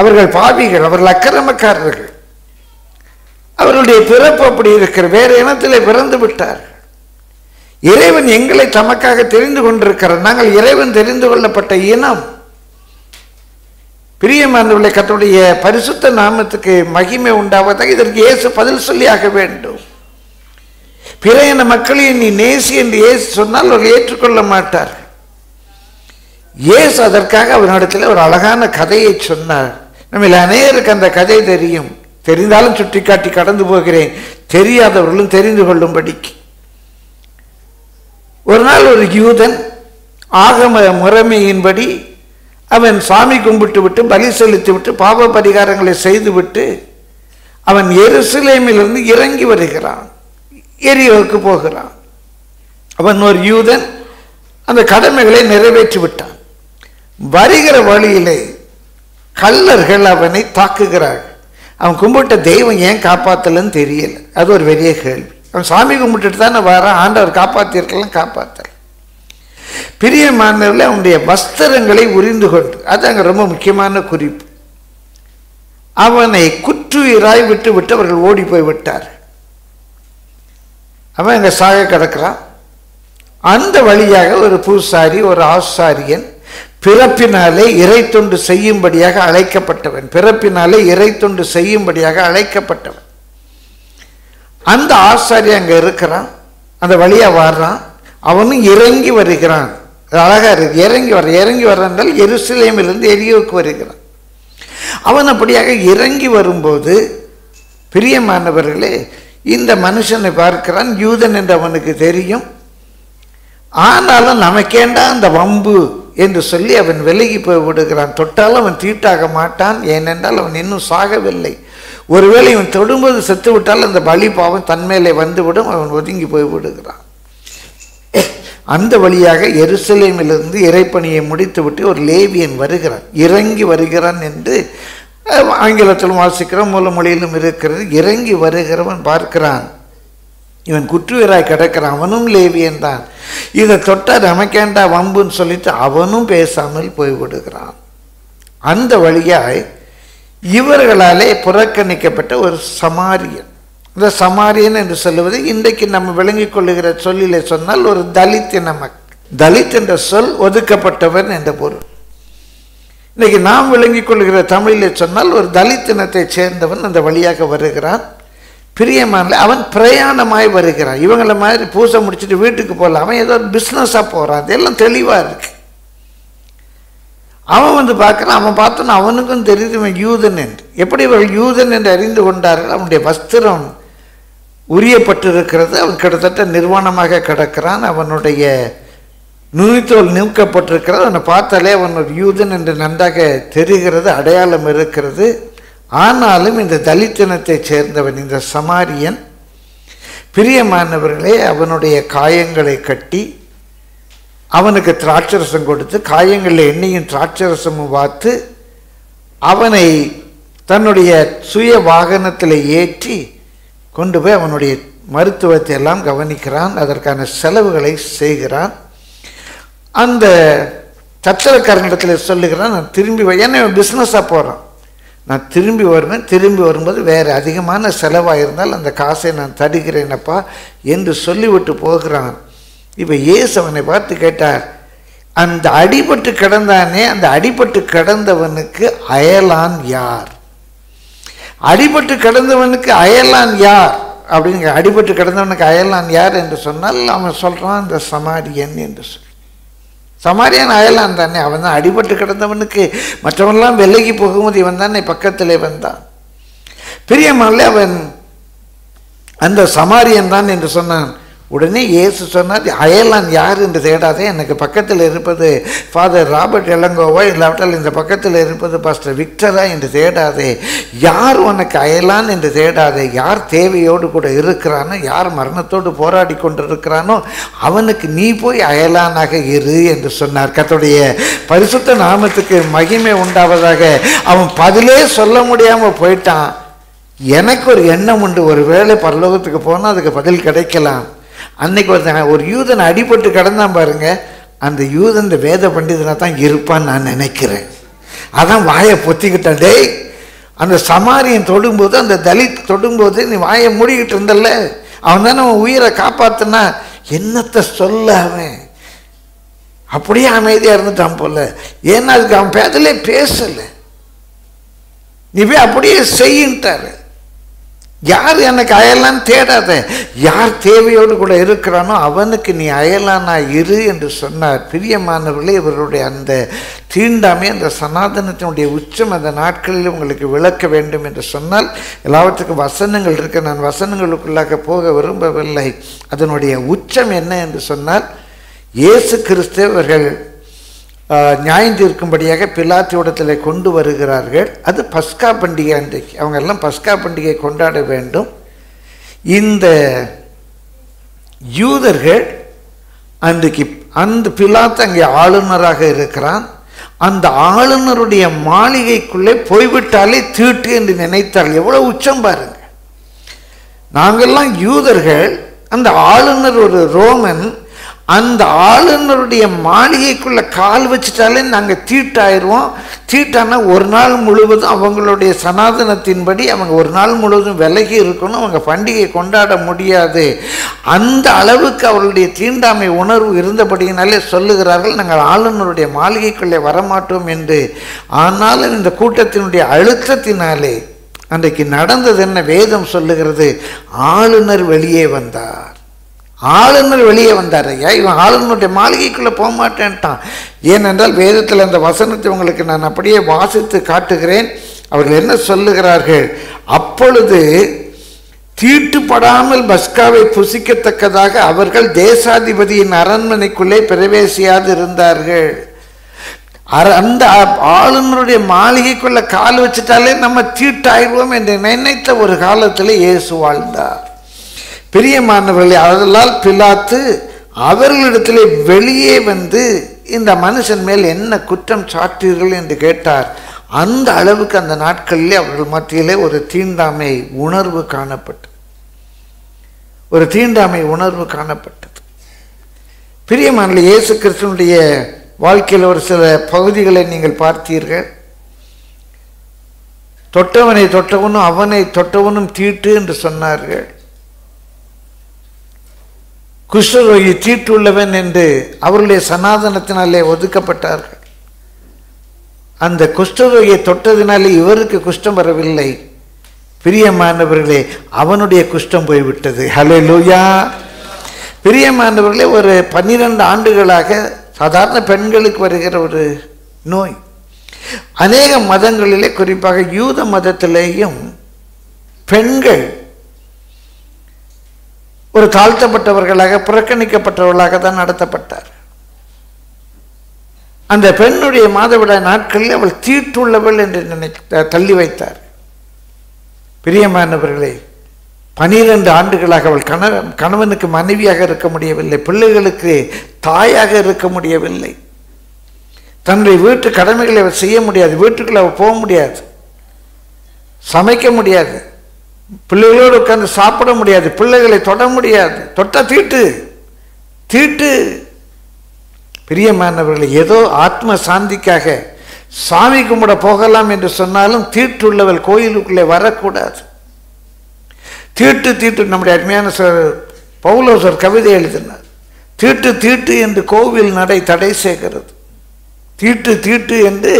அவர்கள் பாவிகள், அவர்கள் அக்கிரமக்காரர்கள், அவர்களுடைய பிறப்பு அப்படி இருக்கிற வேறு இனத்திலே பிறந்து விட்டார்கள். இறைவன் எங்களை தமக்காக தெரிந்து கொண்டிருக்கிறார். நாங்கள் இறைவன் தெரிந்து கொள்ளப்பட்ட இனம். பிரியமானவர்களே, கர்த்தருடைய பரிசுத்த நாமத்துக்கு மகிமை உண்டாவதாக. இதற்கு இயேசு பதில் சொல்லியாக வேண்டும். பிற இன மக்களையும் நீ நேசி என்று இயேசு சொன்னால் அவர்கள் ஏற்றுக்கொள்ள மாட்டார். இயேசு அதற்காக அவனிடத்தில் ஒரு அழகான கதையை சொன்னார். நம்மில் அநேகருக்கு அந்த கதை தெரியும். தெரிந்தாலும் சுட்டிக்காட்டி கடந்து போகிறேன், தெரியாதவர்களும் தெரிந்து கொள்ளும்படிக்கு. ஒரு நாள் ஒரு யூதன் ஆகம முறைமையின்படி அவன் சாமி கும்பிட்டு விட்டு பலி செலுத்தி விட்டு பாவ பரிகாரங்களை செய்துவிட்டு அவன் எருசலேமிலிருந்து இறங்கி வருகிறான், எரியோவுக்கு போகிறான். அவன் ஒரு யூதன், அந்த கடமைகளை நிறைவேற்றி விட்டான். வருகிற வழியிலே கள்ளர்கள் அவனை தாக்குகிறார்கள். அவன் கும்பிட்ட தெய்வம் ஏன் காப்பாற்றலன்னு தெரியலை, அது ஒரு பெரிய கேள்வி. அவன் சாமி கும்பிட்டுட்டு தானே வரான், ஆண்டவர் காப்பாற்றிருக்கலாம், காப்பாற்றலை. பிரியமானவர்களே, அவனுடைய வஸ்திரங்களை உரிந்து கொண்டு, அது அங்கே ரொம்ப முக்கியமான குறிப்பு, அவனை குற்றுயிராய் விட்டு விட்டு அவர்கள் ஓடி போய் விட்டார். அவன் அங்கே சாக கிடக்கிறான். அந்த வழியாக ஒரு பூசாரி, ஒரு ஆசாரியன், பிறப்பினாலே இறை தொண்டு செய்யும்படியாக அழைக்கப்பட்டவன், பிறப்பினாலே இறை தொண்டு செய்யும்படியாக அழைக்கப்பட்டவன், அந்த ஆசாரி அங்கே இருக்கிறான். அந்த வழியாக வர்றான், அவனும் இறங்கி வருகிறான். அழகாக இருக்கு, இறங்கி வர இறங்கி வர்றால் எருசலேமிலிருந்து எரியோவுக்கு வருகிறான். அவன் அப்படியாக இறங்கி வரும்போது பிரியமானவர்களே, இந்த மனுஷனை பார்க்கிறான், யூதன் என்று அவனுக்கு தெரியும். ஆனாலும் நமக்கேண்டா அந்த வம்பு என்று சொல்லி அவன் விலகி போய் விடுகிறான். தொட்டாலும் அவன் தீட்டாக மாட்டான், ஏனென்றால் அவன் இன்னும் சாகவில்லை. ஒருவேளை இவன் தொடும்போது செத்து விட்டால் அந்த பலி பாவம் தன்மேலே வந்துவிடும், அவன் ஒதுங்கி போய் விடுகிறான். அந்த வழியாக எருசலேமிலிருந்து இறைப்பணியை முடித்துவிட்டு ஒரு லேவியன் வருகிறான், இறங்கி வருகிறான் என்று ஆங்கிலத்திலும் வாசிக்கிறோம், மூலமொழியிலும் இருக்கிறது. இறங்கி வருகிறவன் பார்க்கிறான், இவன் குற்றுயிராய் கிடக்கிறான், அவனும் லேவியன் தான். இதை தொட்டார் அமைக்கேண்டா வம்புன்னு சொல்லிட்டு அவனும் பேசாமல் போய்விடுகிறான். அந்த வழியாய் இவர்களாலே புறக்கணிக்கப்பட்ட ஒரு சமாரியன். இந்த சமாரியன் என்று சொல்லுவது இன்றைக்கு நம்ம விளங்கிக் கொள்ளுகிற சொல்லிலே சொன்னால் ஒரு தலித் இன மக்கள். தலித் என்ற சொல் ஒதுக்கப்பட்டவன் என்ற பொருள். இன்றைக்கு நாம் விளங்கிக் கொள்ளுகிற தமிழிலே சொன்னால் ஒரு தலித் இனத்தை சேர்ந்தவன் அந்த வழியாக வருகிறான். பிரியமான அவன் பிரயாணமாய் வருகிறான். இவங்கள மாதிரி பூசை முடிச்சுட்டு வீட்டுக்கு போகல, அவன் ஏதோ பிஸ்னஸாக போகிறான், அதெல்லாம் தெளிவாக இருக்கு. அவன் வந்து பார்க்குறான், அவன் பார்த்தோன்னா அவனுக்கும் தெரியுது இவன் யூதன் என்று. எப்படி இவர்கள் யூதன் என்று அறிந்து கொண்டார்கள்? அவனுடைய வஸ்திரம் உரியப்பட்டிருக்கிறது, அவன் கிட்டத்தட்ட நிர்வாணமாக கிடக்கிறான், அவனுடைய நுனித்தோல் நிற்கப்பட்டிருக்கிறது. அவனை பார்த்தாலே அவன் ஒரு யூதன் என்று நன்றாக தெரிகிறது, அடையாளம் இருக்கிறது. ஆனாலும் இந்த தலித்தினத்தை சேர்ந்தவன், இந்த சமாரியன், பிரியமானவர்களே, அவனுடைய காயங்களை கட்டி அவனுக்கு திராட்சரசம் கொடுத்து, காயங்களில் எண்ணெயும் திராட்சரசமும் வாத்து, அவனை தன்னுடைய சுய வாகனத்தில் ஏற்றி கொண்டு போய் அவனுடைய மருத்துவத்தை எல்லாம் கவனிக்கிறான், அதற்கான செலவுகளை செய்கிறான். அந்த தச்சரக்காரனிடத்தில் சொல்லுகிறான், நான் திரும்பி வ ஏன்னா பிஸ்னஸாக போகிறான், நான் திரும்பி வருவேன், திரும்பி வரும்போது வேறு அதிகமான செலவாக இருந்தால் அந்த காசை நான் தடுக்கிறேனப்பா என்று சொல்லிவிட்டு போகிறான். இப்போ இயேசு அவனை பார்த்து கேட்டார், அந்த அடிபட்டு கிடந்தானே, அந்த அடிபட்டு கிடந்தவனுக்கு அயலான் யார்? அடிபட்டு கிடந்தவனுக்கு அயலான் யார் அப்படிங்க. அடிபட்டு கிடந்தவனுக்கு அயலான் யார் என்று சொன்னால் அவன் சொல்கிறான் இந்த சமாரியன் என்று சொல்லி. சமாரியன் அயலான் தானே, அவன் தான் அடிபட்டு கிடந்தவனுக்கு. மற்றவன்லாம் விலகி போகும்போது இவன் தானே பக்கத்திலே வந்தான். பிரியமானவர்களே, அவன் அந்த சமாரியன் தான் என்று சொன்னான். உடனே இயேசு சொன்னார், அயலான் யார் என்று தேடாதே, எனக்கு பக்கத்தில் இருப்பது ஃபாதர் ராபர்ட் இளங்கோவா, இல்லாவிட்டால் இந்த பக்கத்தில் இருப்பது பாஸ்டர் விக்டரா என்று தேடாதே. யார் உனக்கு அயலான் என்று தேடாதே, யார் தேவையோடு கூட இருக்கிறானோ, யார் மரணத்தோடு போராடி கொண்டிருக்கிறானோ அவனுக்கு நீ போய் அயலானாக இரு என்று சொன்னார். கர்த்தருடைய பரிசுத்த நாமத்துக்கு மகிமை உண்டாவதாக. அவன் பதிலே சொல்ல முடியாமல் போயிட்டான். எனக்கு ஒரு எண்ணம் உண்டு, ஒரு வேளை பரலோகத்துக்கு போனால் அதுக்கு பதில் கிடைக்கலாம். அன்னைக்கு ஒருத்தன் ஒரு யூதன் அடிபட்டு கடந்தான் பாருங்க, அந்த யூதன் வேத பண்டிதனாக தான் இருப்பான்னு நான் நினைக்கிறேன். அதான் வாயை பொத்திக்கிட்டேன். டேய், அந்த சமாரியன் தொடும்போது, அந்த தலித் தொடும்போது நீ வாயை மூடிக்கிட்டு இருந்தல்ல, அவன் தான் அவன் உயிரை காப்பாற்றுனா, என்னத்தை சொல்ல அவன் அப்படியே அமைதியாக இருந்துட்டான் போல. ஏன்னா அதுக்கு அவன் பேதலே பேசலை, நீ போய் அப்படியே செய்யின்ட்டாரு. யார் எனக்கு அயலான்னு தேடாத, யார் தேவையோடு கூட இருக்கிறானோ அவனுக்கு நீ அயலானா இரு என்று சொன்னார். பிரியமானவர்களே, இவருடைய அந்த தீண்டாமை, அந்த சனாதனத்தினுடைய உச்சம் அந்த நாட்களில் உங்களுக்கு விளக்க வேண்டும் என்று சொன்னால் எல்லாவற்றுக்கும் வசனங்கள் இருக்கு. நான் வசனங்களுக்குள்ளாக போக விரும்பவில்லை. அதனுடைய உச்சம் என்ன என்று சொன்னால், இயேசு கிறிஸ்தவர்கள் நியாயந்திருக்கும்படியாக பிலாத்தியோடத்தில் கொண்டு வருகிறார்கள். அது பஸ்கா பண்டிகை அன்றைக்கு அவங்கெல்லாம் பஸ்கா பண்டிகை கொண்டாட வேண்டும். இந்த யூதர்கள் அன்றைக்கு அந்த பிலாத்து அங்கே ஆளுநராக இருக்கிறான். அந்த ஆளுநருடைய மாளிகைக்குள்ளே போய்விட்டாலே தீட்டு என்று நினைத்தார்கள். எவ்வளோ உச்சம் பாருங்கள். நாங்கள்லாம் யூதர்கள், அந்த ஆளுநர் ஒரு ரோமன், அந்த ஆளுநருடைய மாளிகைக்குள்ளே கால் வச்சுட்டாலே நாங்கள் தீட்டாயிடுவோம். தீட்டானா ஒரு நாள் முழுவதும் அவங்களுடைய சனாதனத்தின்படி அவங்க ஒரு நாள் முழுவதும் விலகி இருக்கணும், அவங்க பண்டிகை கொண்டாட முடியாது. அந்த அளவுக்கு அவர்களுடைய தீண்டாமை உணர்வு இருந்தபடியினாலே சொல்லுகிறார்கள், நாங்கள் ஆளுநருடைய மாளிகைக்குள்ளே வரமாட்டோம் என்று. ஆனாலும் இந்த கூட்டத்தினுடைய அழுத்தத்தினாலே அன்றைக்கு நடந்தது என்ன, வேதம் சொல்லுகிறது, ஆளுநர் வெளியே வந்தார். ஆளுநர் வெளியே வந்தார். ஐயா, இவன் ஆளுநருடைய மாளிகைக்குள்ளே போக மாட்டேன்ட்டான். ஏனென்றால் வேதத்தில் அந்த வசனத்தை உங்களுக்கு நான் அப்படியே வாசித்து காட்டுகிறேன். அவர்கள் என்ன சொல்லுகிறார்கள், அப்பொழுது தீட்டுப்படாமல் பஸ்காவை புசிக்கத்தக்கதாக அவர்கள் தேசாதிபதியின் அரண்மனைக்குள்ளே பிரவேசியாது இருந்தார்கள். அந்த ஆளுநருடைய மாளிகைக்குள்ளே கால் வச்சுட்டாலே நம்ம தீட்டாயிடுவோம் என்று நினைத்த ஒரு காலத்தில் இயேசு வாழ்ந்தார். பிரியமானவர்களே, அதனால் பிலாத்து அவர்களிடத்திலே வெளியே வந்து இந்த மனுஷன் மேல் என்ன குற்றம் சாட்டீர்கள் என்று கேட்டார். அந்த அளவுக்கு அந்த நாட்களிலே அவர்கள் மத்தியிலே ஒரு தீண்டாமை உணர்வு காணப்பட்டது, ஒரு தீண்டாமை உணர்வு காணப்பட்டது. பிரியமான இயேசு கிறிஸ்துவனுடைய வாழ்க்கையில் ஒரு சில பகுதிகளை நீங்கள் பார்த்தீர்கள். தொட்டவனை தொட்டவனும் அவனை தொட்டவனும் தீட்டு என்று சொன்னார்கள். குஷ்டரோகி தீட்டுள்ளவன் என்று அவருடைய சனாதனத்தினாலே ஒதுக்கப்பட்டார்கள். அந்த குஷ்டரோகியை தொட்டதினாலே இவருக்கு குஷ்டம் வரவில்லை. பிரியமானவர்களே, அவனுடைய குஷ்டம் போய்விட்டது. ஹல்லேலூயா. பிரியமானவர்களே, ஒரு பன்னிரண்டு ஆண்டுகளாக சாதாரண பெண்களுக்கு வருகிற ஒரு நோய் அநேக மதங்களிலே, குறிப்பாக யூத மதத்திலேயும் பெண்கள் ஒரு தாழ்த்தப்பட்டவர்களாக, புறக்கணிக்கப்பட்டவர்களாக தான் நடத்தப்பட்டார். அந்த பெண்ணுடைய மாதவிடாய் நாட்களில் அவள் தீட்டுள்ளவள் என்று நினைக்க தள்ளி வைத்தார். பிரியமானவர்களே, பனிரெண்டு ஆண்டுகளாக அவள் கண கணவனுக்கு மனைவியாக இருக்க முடியவில்லை, பிள்ளைகளுக்கு தாயாக இருக்க முடியவில்லை, தன்னுடைய வீட்டு கடமைகளை அவள் செய்ய முடியாது, வீட்டுக்குள்ளே அவள் போக முடியாது, சமைக்க முடியாது, பிள்ளைகளோடு உட்கார்ந்து சாப்பிட முடியாது, பிள்ளைகளை தொட முடியாது. தொட்ட தீட்டு, தீட்டு. பிரியமானவர்கள், ஏதோ ஆத்ம சாந்திக்காக சாமி கும்பிட போகலாம் என்று சொன்னாலும் தீட்டுள்ளவள் கோயிலுக்குள்ளே வரக்கூடாது. தீட்டு, தீட்டு. நம்முடைய அருமையான சார் பவுலோசர் கவிதை எழுதினார், தீட்டு தீட்டு என்று கோவில் நடை தடை செய்கிறது, தீட்டு தீட்டு என்று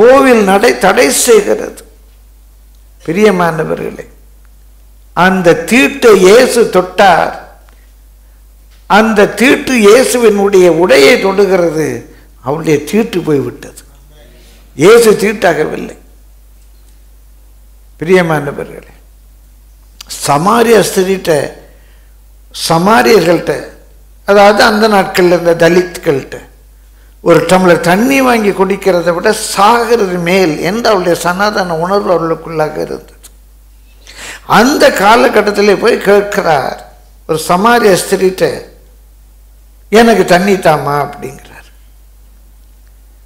கோவில் நடை தடை செய்கிறது. பிரியமானவர்களே, அந்த தீட்டு இயேசு தொட்டார். அந்த தீட்டு இயேசுவினுடைய உடையை தொடுகிறது. அவருடைய தீட்டு போய்விட்டது. இயேசு தீட்டாகவில்லை. பிரியமானவர்களே, சமாரிய ஸ்திரீட்ட, சமாரியர்கள்ட்ட, அதாவது அந்த நாட்களில் இருந்த தலித்கள்கிட்ட ஒரு டம்ளர் தண்ணி வாங்கி குடிக்கிறதை விட சாகிறது மேல் என்ற அவளுடைய சனாதன உணர்வு அவர்களுக்குள்ளாக இருந்தது. அந்த காலகட்டத்தில் போய் கேட்கிறார் ஒரு சமாரிய ஸ்திரீட்ட, எனக்கு தண்ணி தாமா அப்படிங்கிறார்.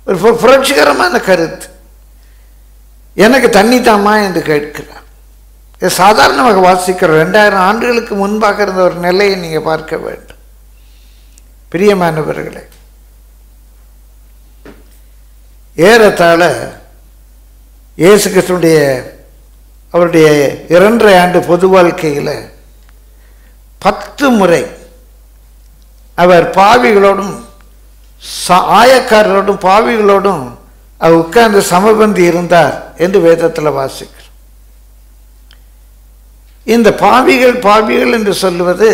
ஒரு புரட்சிகரமான கருத்து, எனக்கு தண்ணி தாமா என்று கேட்கிறார். சாதாரணமாக வாசிக்கிற ரெண்டாயிரம் ஆண்டுகளுக்கு முன்பாக இருந்த ஒரு நிலையை நீங்கள் பார்க்க வேண்டும். பிரியமானவர்களே, ஏறத்தாழ இயேசு கிறிஸ்துடைய அவருடைய இரண்டரை ஆண்டு பொது வாழ்க்கையில் பத்து முறை அவர் பாவிகளோடும் ஆயக்காரரோடும் பாவிகளோடும் அவர் உட்கார்ந்து சமபந்தி இருந்தார் என்று வேதத்தில் வாசிக்கிறார். இந்த பாவிகள் பாவிகள் என்று சொல்லுவது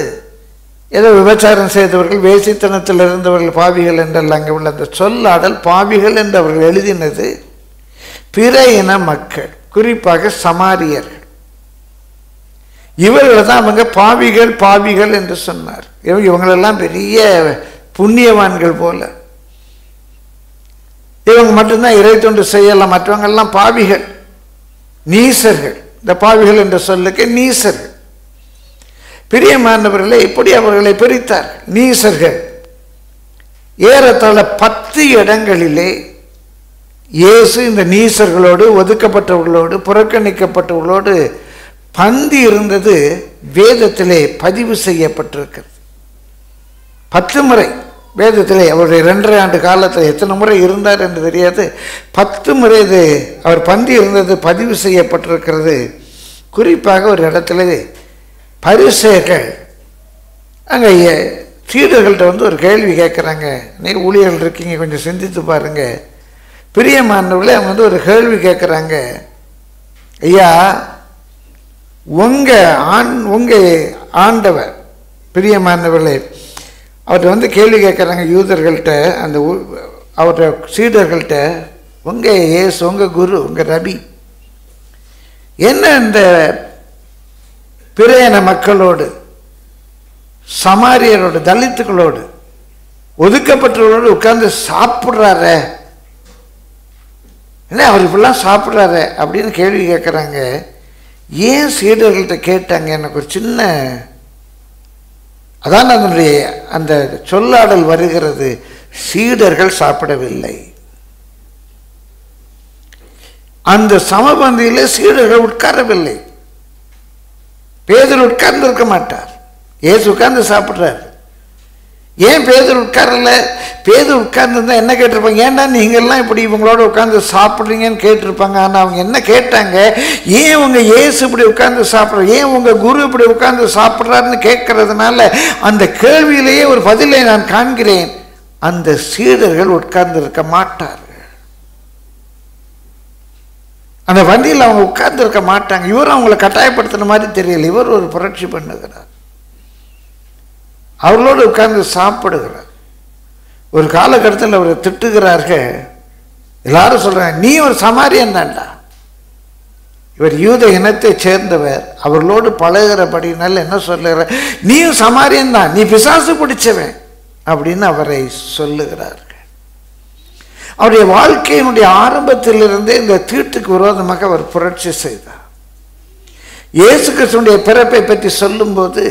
ஏதோ விபச்சாரம் செய்தவர்கள் வேசித்தனத்தில் இருந்தவர்கள் பாவிகள் என்றெல்லாம் அங்கே உள்ள அந்த சொல்லாடல் பாவிகள் என்று அவர்கள் எழுதினது பிற இன மக்கள், குறிப்பாக சமாரியர்கள். இவர்கள் தான் அவங்க பாவிகள் பாவிகள் என்று சொன்னார். இவங்களெல்லாம் பெரிய புண்ணியவான்கள் போல, இவங்க மட்டும்தான் இறை தொண்டு செய்யலாம், மற்றவங்கள்லாம் பாவிகள் நீசர்கள். இந்த பாவிகள் என்ற சொல்லுக்கு நீசர்கள். பிரியமானவர்களே, இப்படி அவர்களை பிரித்தார். நீசர்கள் ஏறத்தாழ பத்து இடங்களிலே இயேசு இந்த நீசர்களோடு, ஒதுக்கப்பட்டவர்களோடு, புறக்கணிக்கப்பட்டவர்களோடு பந்தி இருந்தது வேதத்திலே பதிவு செய்யப்பட்டிருக்கிறது. பத்து முறை வேதத்திலே அவருடைய இரண்டரை ஆண்டு காலத்தில் எத்தனை முறை இருந்தார் என்று தெரியாது, பத்து முறை இது அவர் பந்தி இருந்தது பதிவு செய்யப்பட்டிருக்கிறது. குறிப்பாக ஒரு இடத்துல பரிசேயர்கள் அங்கே சீடர்கள்ட்ட வந்து ஒரு கேள்வி கேட்குறாங்க. நீங்கள் ஊழியர்கள் இருக்கீங்க, கொஞ்சம் சிந்தித்து பாருங்கள். பிரியமானவர்களே, அவங்க வந்து ஒரு கேள்வி கேட்குறாங்க. ஐயா, உங்கள் ஆண் உங்கள் ஆண்டவர், பிரியமானவர்களே, அவர்கிட்ட வந்து கேள்வி கேட்குறாங்க யூதர்கள்ட்ட, அந்த அவருடைய சீடர்கள்ட்ட, உங்கள் இயேசு, உங்கள் குரு, உங்கள் ரபி என்ன இந்த பிறையன மக்களோடு, சமாரியரோடு, தலித்துக்களோடு, ஒதுக்கப்பட்டவர்களோடு உட்கார்ந்து சாப்பிட்றாரு, என்ன அவர் இப்படிலாம் சாப்பிட்றாரு அப்படின்னு கேள்வி கேட்குறாங்க. ஏன் சீடர்கள்ட்ட கேட்டாங்க? எனக்கு ஒரு சின்ன அதான் அதனுடைய அந்த சொல்லாடல் வருகிறது. சீடர்கள் சாப்பிடவில்லை. அந்த சமபந்தியிலே சீடர்கள் உட்காரவில்லை. பேதர் உட்கார்ந்து இருக்க மாட்டார், ஏசு உட்கார்ந்து சாப்பிட்றாரு. ஏன் பேதர் உட்காரல? பேதர் உட்கார்ந்துருந்தா என்ன கேட்டிருப்பாங்க? ஏன்னா நீங்கள்லாம் இப்படி இவங்களோட உட்கார்ந்து சாப்பிட்றீங்கன்னு கேட்டிருப்பாங்க. ஆனால் அவங்க என்ன கேட்டாங்க? ஏன் உங்கள் ஏசு இப்படி உட்கார்ந்து சாப்பிட்ற, ஏன் உங்கள் குரு இப்படி உட்கார்ந்து சாப்பிட்றாருன்னு கேட்கறதுனால அந்த கேள்வியிலேயே ஒரு பதிலை நான் காண்கிறேன். அந்த சீடர்கள் உட்கார்ந்து இருக்க மாட்டார்கள், அந்த வண்டியில் அவங்க உட்கார்ந்து இருக்க மாட்டாங்க. இவர் அவங்கள கட்டாயப்படுத்துன மாதிரி தெரியல, இவர் ஒரு புரட்சி பண்ணுகிறார், அவர்களோடு உட்கார்ந்து சாப்பிடுகிறார். ஒரு காலகட்டத்தில் அவரை திட்டுகிறார்கள். எல்லாரும் சொல்கிறாங்க, நீ ஒரு சமாரியன் தான்டா, இவர் யூத இனத்தை சேர்ந்தவர், அவர்களோடு பழகிறபடினால என்ன சொல்லுகிற, நீயும் சமாரியன் தான், நீ பிசாசு பிடிச்சவன் அப்படின்னு அவரை சொல்லுகிறார்கள். அவருடைய வாழ்க்கையினுடைய ஆரம்பத்திலிருந்தே இந்த தீட்டுக்கு விரோதமாக அவர் புரட்சி செய்தார். இயேசு கிறிஸ்துடைய பிறப்பை பற்றி சொல்லும்போது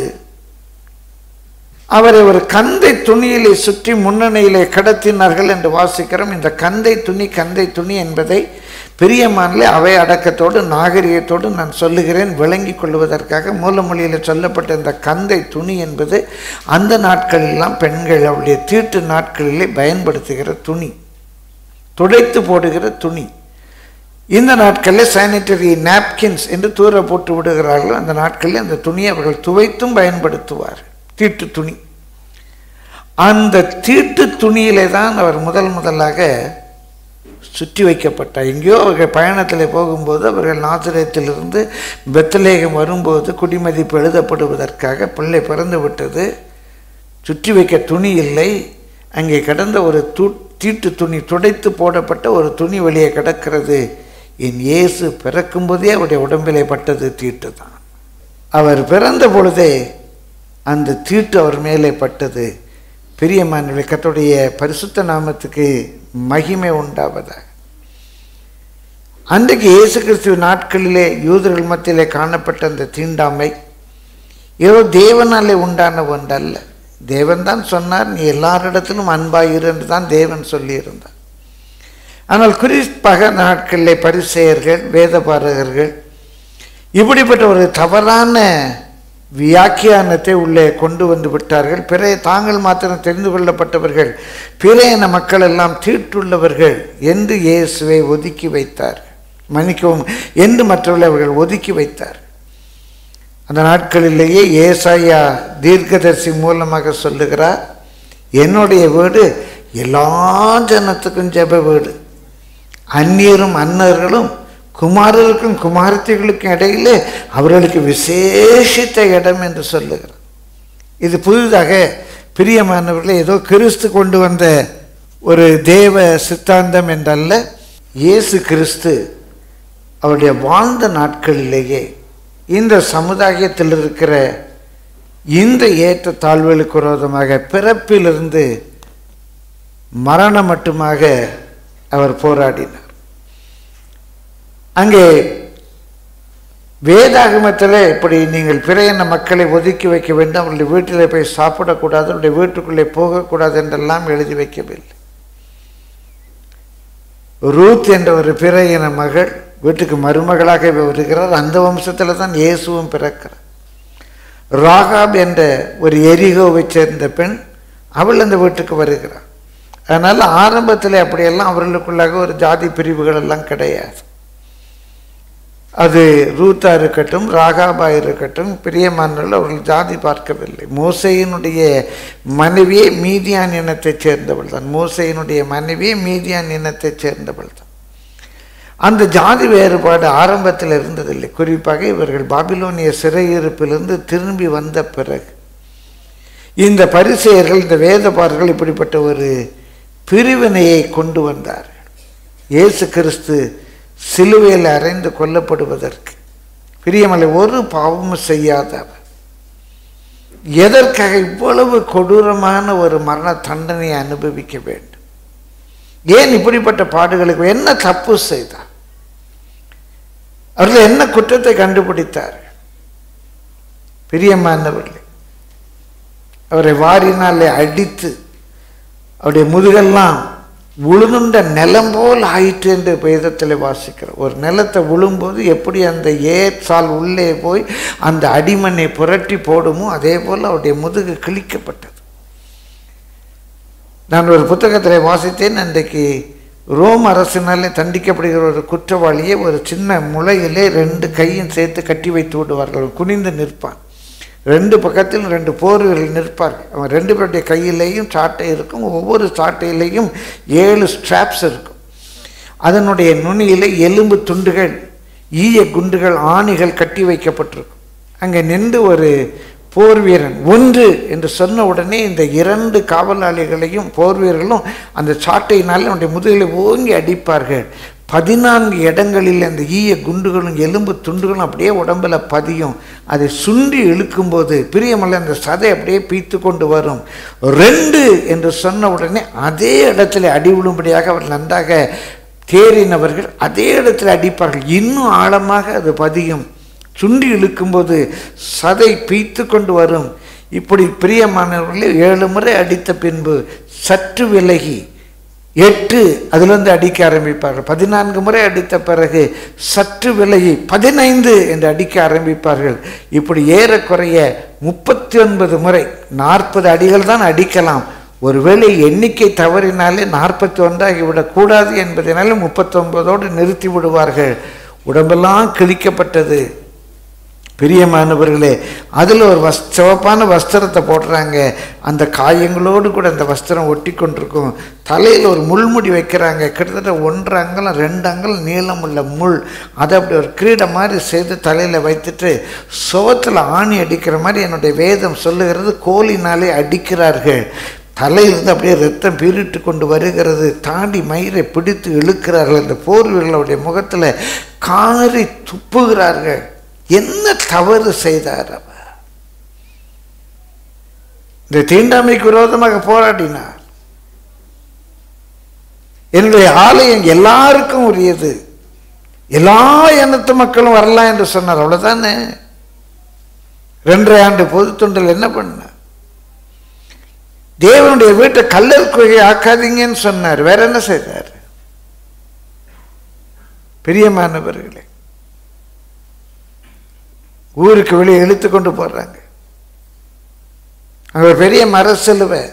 அவரை ஒரு கந்தை துணியிலே சுற்றி முன்னணியிலே கடத்தினார்கள் என்று வாசிக்கிறோம். இந்த கந்தை துணி கந்தை துணி என்பதை பிரியமானே அவை அடக்கத்தோடு நாகரிகத்தோடு நான் சொல்லுகிறேன், விளங்கி கொள்வதற்காக. மூலமொழியில் சொல்லப்பட்ட இந்த கந்தை துணி என்பது அந்த நாட்களெல்லாம் பெண்கள் அவருடைய தீட்டு நாட்களிலே பயன்படுத்துகிற துணி, துடைத்து போடுகிற துணி. இந்த நாட்களில் சானிட்டரி நாப்கின்ஸ் என்று தூர போட்டு விடுகிறார்கள். அந்த நாட்களில் அந்த துணியை அவர்கள் துவைத்தும் பயன்படுத்துவார், தீட்டு துணி. அந்த தீட்டு துணியிலே தான் அவர் முதல் முதலாக சுற்றி வைக்கப்பட்டார். எங்கேயோ அவர்கள் பயணத்தில் போகும்போது, அவர்கள் நாசரேத்திலிருந்து பெத்லேகம் வரும்போது குடிமதிப்பு எழுதப்படுவதற்காக பிள்ளை பிறந்து விட்டது, சுற்றி வைக்க துணி இல்லை, அங்கே கிடந்த ஒரு தூ தீட்டு துணி, துடைத்து போடப்பட்ட ஒரு துணி வெளியே கிடக்கிறது. என் இயேசு பிறக்கும்போதே அவருடைய உடம்பிலே பட்டது தீட்டு தான். அவர் பிறந்த பொழுதே அந்த தீட்டு அவர் மேலே பட்டது. பிரியமானவர்களே, கர்த்தருடைய பரிசுத்த நாமத்துக்கு மகிமை உண்டாவதாக. அன்றைக்கு இயேசு கிறிஸ்துவ நாட்களிலே யூதர்கள் மத்தியிலே காணப்பட்ட அந்த தீண்டாமை ஏதோ தேவனாலே உண்டான ஒன்றல்ல. தேவன்தான் சொன்னார், நீ எல்லாரிடத்திலும் அன்பாயிரு என்று தான் தேவன் சொல்லியிருந்தார். ஆனால் குறிப்பாக நாட்களிலே பரிசேயர்கள், வேத பாரகர்கள், இப்படிப்பட்ட ஒரு தவறான வியாக்கியானத்தை உள்ளே கொண்டு வந்து விட்டார்கள். பிறைய தாங்கள் மாத்திரம் தெரிந்து கொள்ளப்பட்டவர்கள், பிறையின மக்கள் எல்லாம் தீட்டுள்ளவர்கள் என்று இயேசுவை ஒதுக்கி வைத்தார். மன்னிக்கவும் என்று மற்றவர்கள் அவர்கள் ஒதுக்கி வைத்தார். அந்த நாட்களிலேயே ஏசாயா தீர்க்கதரிசி மூலமாக சொல்லுகிறார், என்னுடைய வீடு எல்லா ஜனத்துக்கும் ஜெப வீடு, அந்நியரும் அன்னர்களும் குமாரருக்கும் குமாரத்திகளுக்கும் இடையிலே அவர்களுக்கு விசேஷித்த இடம் என்று சொல்லுகிறார். இது புதிதாக பிரியமானவர்களே ஏதோ கிறிஸ்து கொண்டு வந்த ஒரு தேவ சித்தாந்தம் என்றல்ல. இயேசு கிறிஸ்து அவருடைய வாழ்ந்த நாட்களிலேயே இந்த சமுதாயத்தில் இருக்கிற இந்த ஏற்ற தாழ்வுகளுக்கு விரோதமாக பிறப்பிலிருந்து மரணம் மட்டுமாக அவர் போராடினார். அங்கே வேதாகமத்தில் இப்படி நீங்கள் பிறையின மக்களை ஒதுக்கி வைக்க வேண்டும், அவருடைய வீட்டில் போய் சாப்பிடக்கூடாது, அவருடைய வீட்டுக்குள்ளே போகக்கூடாது என்றெல்லாம் எழுதி வைக்கவில்லை. ரூத் என்ற ஒரு பிறையின மகள் வீட்டுக்கு மருமகளாக வருகிறார். அந்த வம்சத்தில் தான் இயேசுவும் பிறக்கிறார். ராகாப் என்ற ஒரு எரிகோவை சேர்ந்த பெண், அவள் அந்த வீட்டுக்கு வருகிறார். அதனால் ஆரம்பத்தில் அப்படியெல்லாம் அவர்களுக்குள்ளாக ஒரு ஜாதி பிரிவுகள் எல்லாம் கிடையாது. அது ரூத்தா இருக்கட்டும் ராகாபா இருக்கட்டும் பிரியமானவர்கள் அவர்கள் ஜாதி பார்க்கவில்லை. மோசையினுடைய மனைவியே மீதியான் இனத்தைச் சேர்ந்தவள் தான். மோசையினுடைய மனைவியே மீதியான் இனத்தைச் சேர்ந்தவள் தான். அந்த ஜாதி வேறுபாடு ஆரம்பத்தில் இருந்ததில்லை. குறிப்பாக இவர்கள் பாபிலோனிய சிறையிருப்பிலிருந்து திரும்பி வந்த பிறகு இந்த பரிசேயர்கள் இந்த வேதபாரர்கள் இப்படிப்பட்ட ஒரு பிரிவினையை கொண்டு வந்தார். இயேசு கிறிஸ்து சிலுவையில் அறைந்து கொல்லப்படுவதற்கு பிரியமலை ஒரு பாவமும் செய்யாதவர் எதற்காக இவ்வளவு கொடூரமான ஒரு மரண தண்டனையை அனுபவிக்க வேண்டும்? ஏன் இப்படிப்பட்ட பாடுகளுக்கு என்ன தப்பு செய்தார்? அவர்கள் என்ன குற்றத்தை கண்டுபிடித்தார்? பிரியமானவர்களே, அவரை வாரினாலே அடித்து அவருடைய முதுகெல்லாம் உழுதுண்ட நிலம் போல் ஆயிற்று என்று வேதத்தில் வாசிக்கிறோம். ஒரு நிலத்தை உழும்போது எப்படி அந்த ஏற்றால் உள்ளே போய் அந்த அடிமண்ணை புரட்டி போடுமோ அதே போல் அவருடைய முதுகு கிழிக்கப்பட்டது. நான் ஒரு புத்தகத்தில் வாசித்தேன், அன்றைக்கு ரோம் அரசினாலே தண்டிக்கப்படுகிற ஒரு குற்றவாளியை ஒரு சின்ன முளையிலே ரெண்டு கையும் சேர்த்து கட்டி வைத்து விடுவார்கள். குனிந்து நிற்பான், ரெண்டு பக்கத்தில் ரெண்டு போர்கள் நிற்பார்கள். அவன் ரெண்டு பேருடைய கையிலேயும் சாட்டை இருக்கும், ஒவ்வொரு சாட்டையிலேயும் ஏழு ஸ்ட்ராப்ஸ் இருக்கும். அதனுடைய நுனியில் எலும்பு துண்டுகள், ஈய குண்டுகள், ஆணிகள் கட்டி வைக்கப்பட்டிருக்கும். அங்கே நின்று ஒரு போர் வீரன் ஒன்று என்று சொன்ன உடனே இந்த இரண்டு காவலாளிகளையும் போர் வீரர்களும் அந்த சாட்டையினால் அவனுடைய முதுகில் ஓங்கி அடிப்பார்கள். பதினான்கு இடங்களில் அந்த ஈய குண்டுகளும் எலும்பு துண்டுகளும் அப்படியே உடம்பில் பதியும். அதை சுண்டி இழுக்கும்போது பிரியமல்ல அந்த சதை அப்படியே பீத்து கொண்டு வரும். ரெண்டு என்று சொன்ன உடனே அதே இடத்துல அடி விழும்படியாக அவர் நன்றாக தேறினவர்கள் அதே இடத்துல அடிப்பார்கள். இன்னும் ஆழமாக அது பதியும். சுண்டி இழுக்கும்போது சதை பீத்து கொண்டு வரும். இப்படி பிரியமானவர்களே ஏழு முறை அடித்த பின்பு சற்று விலகி எட்டு அதிலிருந்து அடிக்க ஆரம்பிப்பார்கள். பதினான்கு முறை அடித்த பிறகு சற்று விலகி பதினைந்து என்று அடிக்க ஆரம்பிப்பார்கள். இப்படி ஏறக்குறைய முப்பத்தி ஒன்பது முறை நாற்பது அடிகள் தான் அடிக்கலாம். ஒருவேளை எண்ணிக்கை தவறினாலே நாற்பத்தி ஒன்றாகிவிடக்கூடாது என்பதனாலே முப்பத்தொன்பதோடு நிறுத்தி விடுவார்கள். உடம்பெல்லாம் கிழிக்கப்பட்டது. பிரியமானவர்களே, அதில் ஒரு வஸ் சிவப்பான வஸ்திரத்தை போடுறாங்க. அந்த காயங்களோடு கூட அந்த வஸ்திரம் ஒட்டி கொண்டிருக்கும். தலையில் ஒரு முள்முடி வைக்கிறாங்க. கிட்டத்தட்ட ஒன்று அங்கலம் ரெண்டு அங்கலம் நீளமுள்ள முள். அதை அப்படி ஒரு கிரீடை மாதிரி செய்து தலையில் வைத்துட்டு சுவத்தில் ஆணி அடிக்கிற மாதிரி என்னுடைய வேதம் சொல்லுகிறது கோலினாலே அடிக்கிறார்கள். தலையிலிருந்து அப்படியே ரத்தம் பீரிட்டு கொண்டு வருகிறது. தாண்டி மயிரை பிடித்து இழுக்கிறார்கள். அந்த போர்வீரர்களுடைய முகத்தில் காரி துப்புகிறார்கள். என்ன தவறு செய்தார் அவர்? இந்த தீண்டாமைக்கு விரோதமாக போராடினார். என்னுடைய ஆலயம் எல்லாருக்கும் உரியது, எல்லா இனத்து மக்களும் வரலாம் என்று சொன்னார். அவ்வளவுதானே? ரெண்டரை ஆண்டு பொது தொண்டில் என்ன பண்ண? தேவனுடைய வீட்டை கல்லற்குகை ஆக்காதீங்கன்னு சொன்னார். வேற என்ன செய்தார்? பிரியமானவர்களே, ஊருக்கு வெளியே இழுத்து கொண்டு போறாங்க. அவர் பெரிய மர சிலுவை,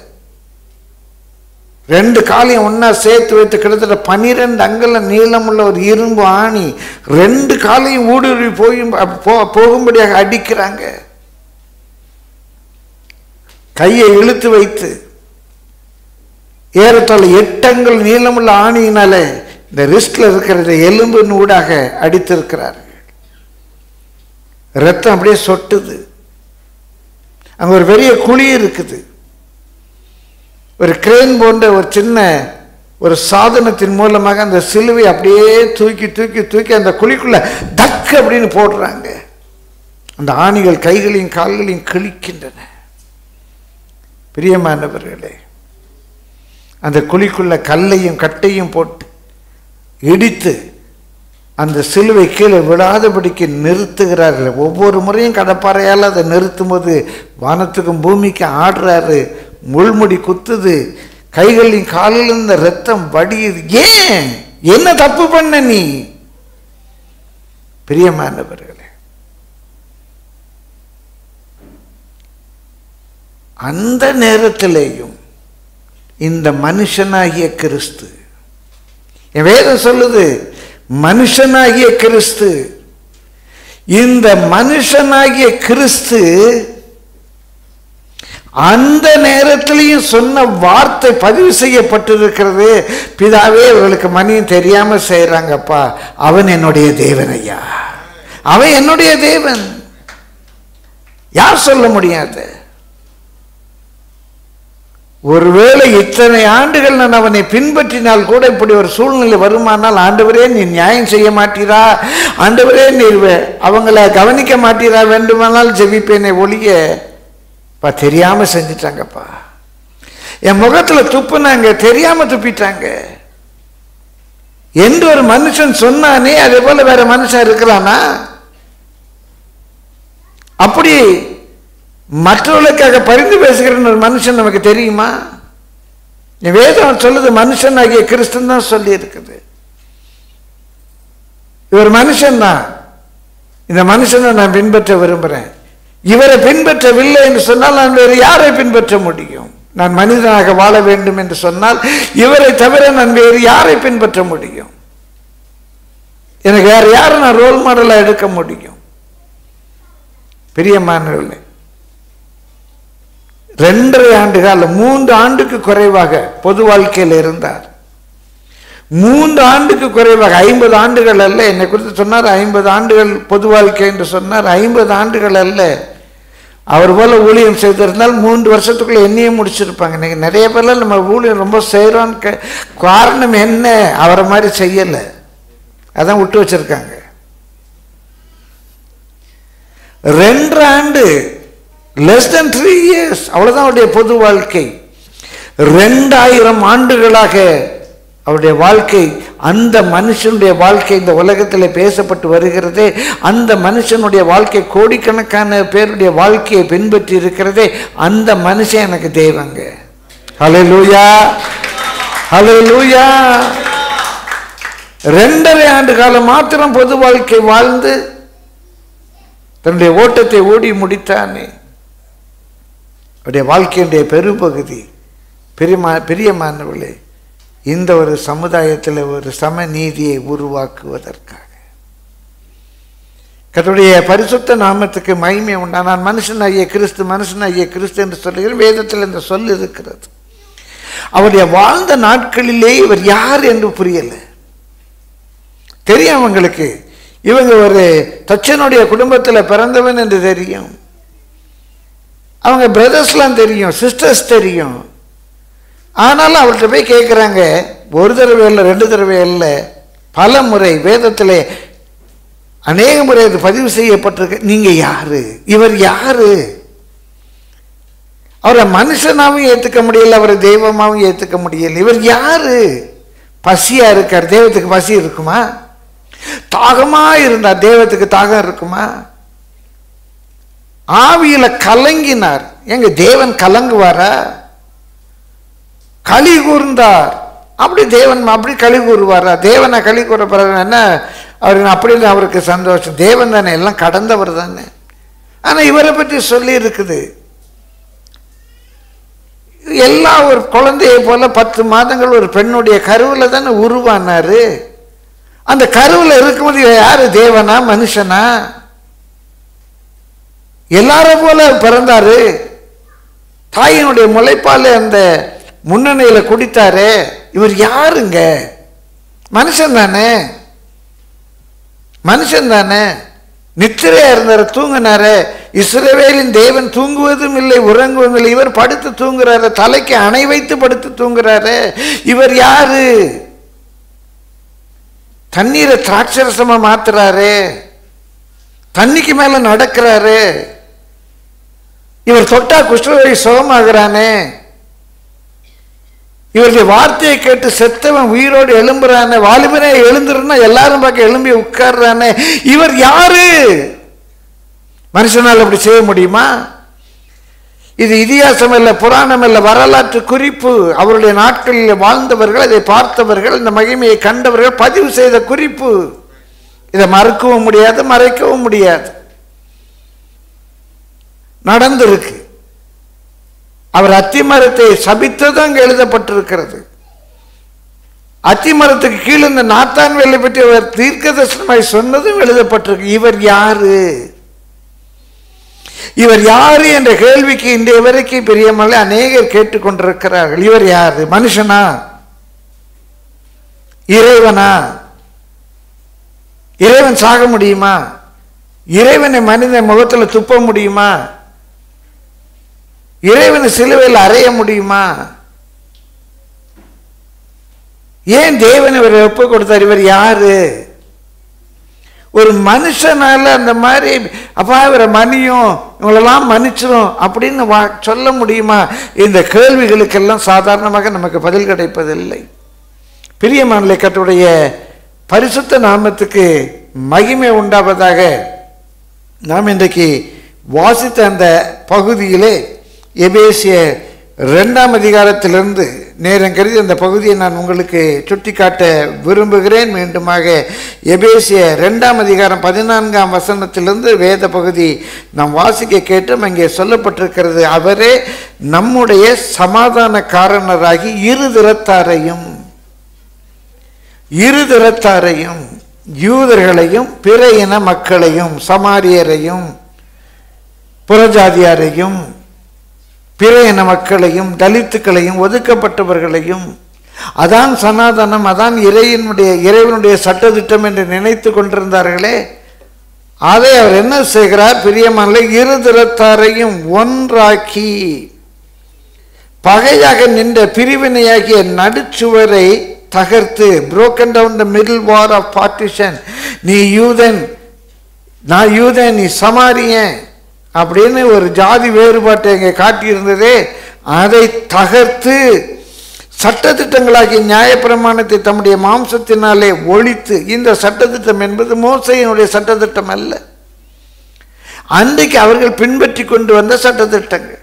ரெண்டு காலையும் ஒன்னா சேர்த்து வைத்து கிட்டத்தட்ட பனிரெண்டு அங்கல நீளமுள்ள ஒரு இரும்பு ஆணி ரெண்டு காலையும் ஊடுருவி போயும் போகும்படியாக அடிக்கிறாங்க. கையை இழுத்து வைத்து ஏறத்தாழ எட்டங்கள் நீளமுள்ள ஆணியினாலே இந்த ரிஸ்ட்ல இருக்கிற எலும்பின் ஊடாக அடித்திருக்கிறார்கள். ரத்தம் அப்படியே சொட்டுது. அங்க ஒரு பெரிய குழி இருக்குது. ஒரு கிரேன் போன்ற ஒரு சின்ன ஒரு சாதனத்தின் மூலமாக அந்த சிலுவை அப்படியே தூக்கி தூக்கி தூக்கி அந்த குழிக்குள்ள தக்கு அப்படின்னு போடுறாங்க. அந்த ஆணிகள் கைகளையும் கால்களையும் கிழிக்கின்றன. பிரியமானவர்களே, அந்த குழிக்குள்ள கல்லையும் கட்டையும் போட்டு இடித்து அந்த சிலுவை கீழே விழாதபடிக்கு நிறுத்துகிறார்கள். ஒவ்வொரு முறையும் கடப்பாறையால் அதை நிறுத்தும் போது வானத்துக்கும் பூமிக்கும் ஆடுறாரு, முள்முடி குத்துது, கைகளின் காலில் இருந்த ரத்தம் வடியுது. ஏன், என்ன தப்பு பண்ண நீ? பிரியமானவர்களே, அந்த நேரத்திலேயும் இந்த மனுஷனாகிய கிறிஸ்து, என் வேதம் சொல்லுது மனுஷனாகிய கிறிஸ்து, இந்த மனுஷனாகிய கிறிஸ்து அந்த நேரத்திலையும் சொன்ன வார்த்தை பதிவு செய்யப்பட்டிருக்கிறது. பிதாவே, அவர்களுக்கு மணியும் தெரியாம செய்யறாங்கப்பா, அவன் என்னுடைய தேவன் ஐயா, அவன் என்னுடைய தேவன். யார் சொல்ல முடியாது. ஒருவேளை இத்தனை ஆண்டுகள் நான் அவனை பின்பற்றினால் கூட இப்படி ஒரு சூழ்நிலை வருமானால், ஆண்டவரே நீ நியாயம் செய்ய மாட்டீரா, ஆண்டவரே நீ அவங்கள கவனிக்க மாட்டீரா வேண்டுமானால் ஜெபிப்பேனே ஒழிய, பா தெரியாம செஞ்சிட்டாங்கப்பா, என் முகத்துல துப்புனாங்க, தெரியாம துப்பிட்டாங்க என்று ஒரு மனுஷன் சொன்னானே, அதே போல வேற மனுஷன் இருக்கலாமா? அப்படி மற்றவர்களுக்காக பரிந்து பேசுகிற ஒரு மனுஷன் நமக்கு தெரியுமா? வேதம் சொல்லுது மனுஷன் ஆகிய கிறிஸ்தன் தான் சொல்லி இருக்குது. இவர் மனுஷன் தான். இந்த மனுஷனை நான் பின்பற்ற விரும்புகிறேன். இவரை பின்பற்றவில்லை என்று சொன்னால் நான் வேறு யாரை பின்பற்ற முடியும்? நான் மனிதனாக வாழ வேண்டும் என்று சொன்னால் இவரை தவிர நான் வேறு யாரை பின்பற்ற முடியும்? எனக்கு வேறு யாரை நான் ரோல் மாடலாக எடுக்க முடியும்? பிரியமானவர்களே, ரெண்டரை ஆண்டு காலம், மூன்று ஆண்டுக்கு குறைவாக பொது வாழ்க்கையில் இருந்தார். மூன்று ஆண்டுக்கு குறைவாக, ஐம்பது ஆண்டுகள் அல்ல, என்னை குறித்து சொன்னார் ஐம்பது ஆண்டுகள் பொது வாழ்க்கை என்று சொன்னார், ஐம்பது ஆண்டுகள் அல்ல. அவர் போல ஊழியம் செய்திருந்தால் மூன்று வருஷத்துக்குள்ள என்னையே முடிச்சிருப்பாங்க. இன்னைக்கு நிறைய பேர்ல நம்ம ஊழியம் ரொம்ப செய்கிறோன்னு காரணம் என்ன, அவரை மாதிரி செய்யலை, அதான் விட்டு வச்சிருக்காங்க. ரெண்டரை ஆண்டு, லெஸ் தென் த்ரீ இயர்ஸ், அவ்வளோதான் அவருடைய பொது வாழ்க்கை. ரெண்டாயிரம் ஆண்டுகளாக அவருடைய வாழ்க்கை, அந்த மனுஷனுடைய வாழ்க்கை இந்த உலகத்தில் பேசப்பட்டு வருகிறதே, அந்த மனுஷனுடைய வாழ்க்கை கோடிக்கணக்கான பேருடைய வாழ்க்கையை பின்பற்றி இருக்கிறதே, அந்த மனுஷன் எனக்கு தேவங்க. ஹல்லேலூயா, ஹல்லேலூயா. ரெண்டரை ஆண்டு காலம் மாத்திரம் பொது வாழ்க்கை வாழ்ந்து தன்னுடைய ஓட்டத்தை ஓடி முடித்தானே. அவருடைய வாழ்க்கையினுடைய பெரும்பகுதி, பெரியமா பெரியமானவர்களே, இந்த ஒரு சமுதாயத்தில் ஒரு சமநீதியை உருவாக்குவதற்காக. கர்த்தருடைய பரிசுத்த நாமத்துக்கு மகிமை உண்டா. நான் மனுஷனாகிய கிறிஸ்து, மனுஷனாகிய கிறிஸ்து என்று சொல்லுகிறேன். வேதத்தில் இந்த சொல் இருக்கிறது. அவருடைய வாழ்ந்த நாட்களிலே இவர் யார் என்று புரியலை, தெரியும் அவங்களுக்கு. இவங்க ஒரு தச்சனுடைய குடும்பத்தில் பிறந்தவன் என்று தெரியும், அவங்க பிரதர்ஸ்லாம் தெரியும், சிஸ்டர்ஸ் தெரியும். ஆனாலும் அவர்கிட்ட போய் கேட்குறாங்க. ஒரு தடவை இல்லை, ரெண்டு தடவை இல்லை, பல முறை. வேதத்தில் அநேக முறை அது பதிவு செய்யப்பட்டிருக்கு. நீங்கள் யார், இவர் யார்? அவரை மனுஷனாகவும் ஏற்றுக்க முடியலை, அவரை தெய்வமாகவும் ஏற்றுக்க முடியலை. இவர் யார்? பசியாக இருக்கார், தெய்வத்துக்கு பசி இருக்குமா? தாகமாக இருந்தார், தெய்வத்துக்கு தாகம் இருக்குமா? ஆவியில் கலங்கினார். எங்க தேவன் கலங்குவாரா? களி கூர்ந்தார். அப்படி தேவன் அப்படி களி கூறுவாரா? தேவனை களி கூற பிறகு என்ன அவருக்கு? அப்படி அவருக்கு சந்தோஷம். தேவன் தானே, எல்லாம் கடந்தவர் தானே. ஆனா இவரை பத்தி சொல்லி இருக்குது. எல்லா ஒரு குழந்தையை போல பத்து மாதங்கள் ஒரு பெண்ணுடைய கருவுல தானே உருவானாரு. அந்த கருவுல இருக்கும்போது யாரு, தேவனா மனுஷனா? எல்லாரும் போல பிறந்தாரு. தாயினுடைய முளைப்பால அந்த முன்னணியில குடித்தாரு. இவர் யாருங்க? மனுஷன் தானே, மனுஷன் தானே. நித்திரையா இருந்தாரு, தூங்கினாரு. இஸ்ரவேலின் தேவன் தூங்குவதும் இல்லை உறங்குவதும் இல்லை, இவர் படுத்து தூங்குறாரு. தலைக்கு அணை வைத்து படுத்து தூங்குறாரு. இவர் யாரு? தண்ணீரை திராட்சரசமா மாத்துறாரு, தண்ணிக்கு மேல நடக்கிறாரு. இவர் தொட்டா குஷ்டரோகி சுகமாகறானே. இவருடைய வார்த்தையை கேட்டு செத்தவன் உயிரோடு எழும்புறானே. வாலிபனே எழுந்துருன்னா எல்லாரும் பார்க்க எழும்பி உட்கார்றானே. இவர் யாரு? மனுஷனால் அப்படி செய்ய முடியுமா? இது இதிகாசம் அல்ல, புராணம் அல்ல, வரலாற்று குறிப்பு. அவருடைய நாட்களில் வாழ்ந்தவர்கள், அதை பார்த்தவர்கள், இந்த மகிமையை கண்டவர்கள் பதிவு செய்த குறிப்பு. இதை மறுக்கவும் முடியாது, மறைக்கவும் முடியாது. நடந்திருக்கு. அவர் அத்திமரத்தை சபித்ததும் அங்கே எழுதப்பட்டிருக்கிறது. அத்திமரத்துக்கு கீழே இந்த நாத்தான் வேலை பற்றி அவர் தீர்க்க தரிசனமாய் சொன்னதும் எழுதப்பட்டிருக்கு. இவர் யாரு? இவர் யாரு என்ற கேள்விக்கு இன்றைய வரைக்கும் பெரியமலை அநேகர் கேட்டுக்கொண்டிருக்கிறார்கள். இவர் யாரு? மனுஷனா? இறைவனா? இறைவன் சாக முடியுமா? இறைவனை மனித முகத்தில் துப்ப முடியுமா? இறைவனை சிலுவையில் அறைய முடியுமா? ஏன் தேவன் இவர் ஒப்பு கொடுத்தார்? இவர் யாரு? ஒரு மனுஷனால அந்த மாதிரி அப்பா இவரை மன்னியும் இவங்களெல்லாம் மன்னிச்சிடும் அப்படின்னு வா சொல்ல முடியுமா? இந்த கேள்விகளுக்கெல்லாம் சாதாரணமாக நமக்கு பதில் கிடைப்பதில்லை. பிரியமானவர்களே, கர்த்தருடைய பரிசுத்த நாமத்துக்கு மகிமை உண்டாவதாக. நாம் இன்றைக்கு வாசித்த அந்த பகுதியிலே எபேசிய ரெண்டாம் அதிகாரத்திலிருந்து நேரம் கருதி அந்த பகுதியை நான் உங்களுக்கு சுட்டி காட்ட விரும்புகிறேன். மீண்டுமாக எபேசிய ரெண்டாம் அதிகாரம் பதினான்காம் வசனத்திலிருந்து வேத பகுதி நாம் வாசிக்க கேட்டும். அங்கே சொல்லப்பட்டிருக்கிறது, அவரே நம்முடைய சமாதானக்காரனராகி இருதிறத்தாரையும் இருதிறத்தாரையும் யூதர்களையும் பிற இன மக்களையும் சமாரியரையும் புறஜாதியாரையும் பிற இன மக்களையும் தலித்துக்களையும் ஒதுக்கப்பட்டவர்களையும், அதான் சனாதனம், அதான் இறையினுடைய இறைவனுடைய சட்டதிட்டம் என்று நினைத்து கொண்டிருந்தார்களே, அதை அவர் என்ன செய்கிறார்? பிரியமான இருதிறத்தாரையும் ஒன்றாக்கி பகையாக நின்ற பிரிவினையாகிய நடுச்சுவரை தகர்த்து, broken down the middle wall of partition, நீ யூதன் நான் யூதன் நீ சமாரியன் அப்படின்னு ஒரு ஜாதி வேறுபாட்டை இங்கே காட்டியிருந்ததே, அதை தகர்த்து சட்டத்திட்டங்களாகிய நியாயப்பிரமாணத்தை தம்முடைய மாம்சத்தினாலே ஒழித்து. இந்த சட்டத்திட்டம் என்பது மோசையினுடைய சட்டத்திட்டம் அல்ல, அன்றைக்கு அவர்கள் பின்பற்றி கொண்டு வந்த சட்டத்திட்டங்கள்.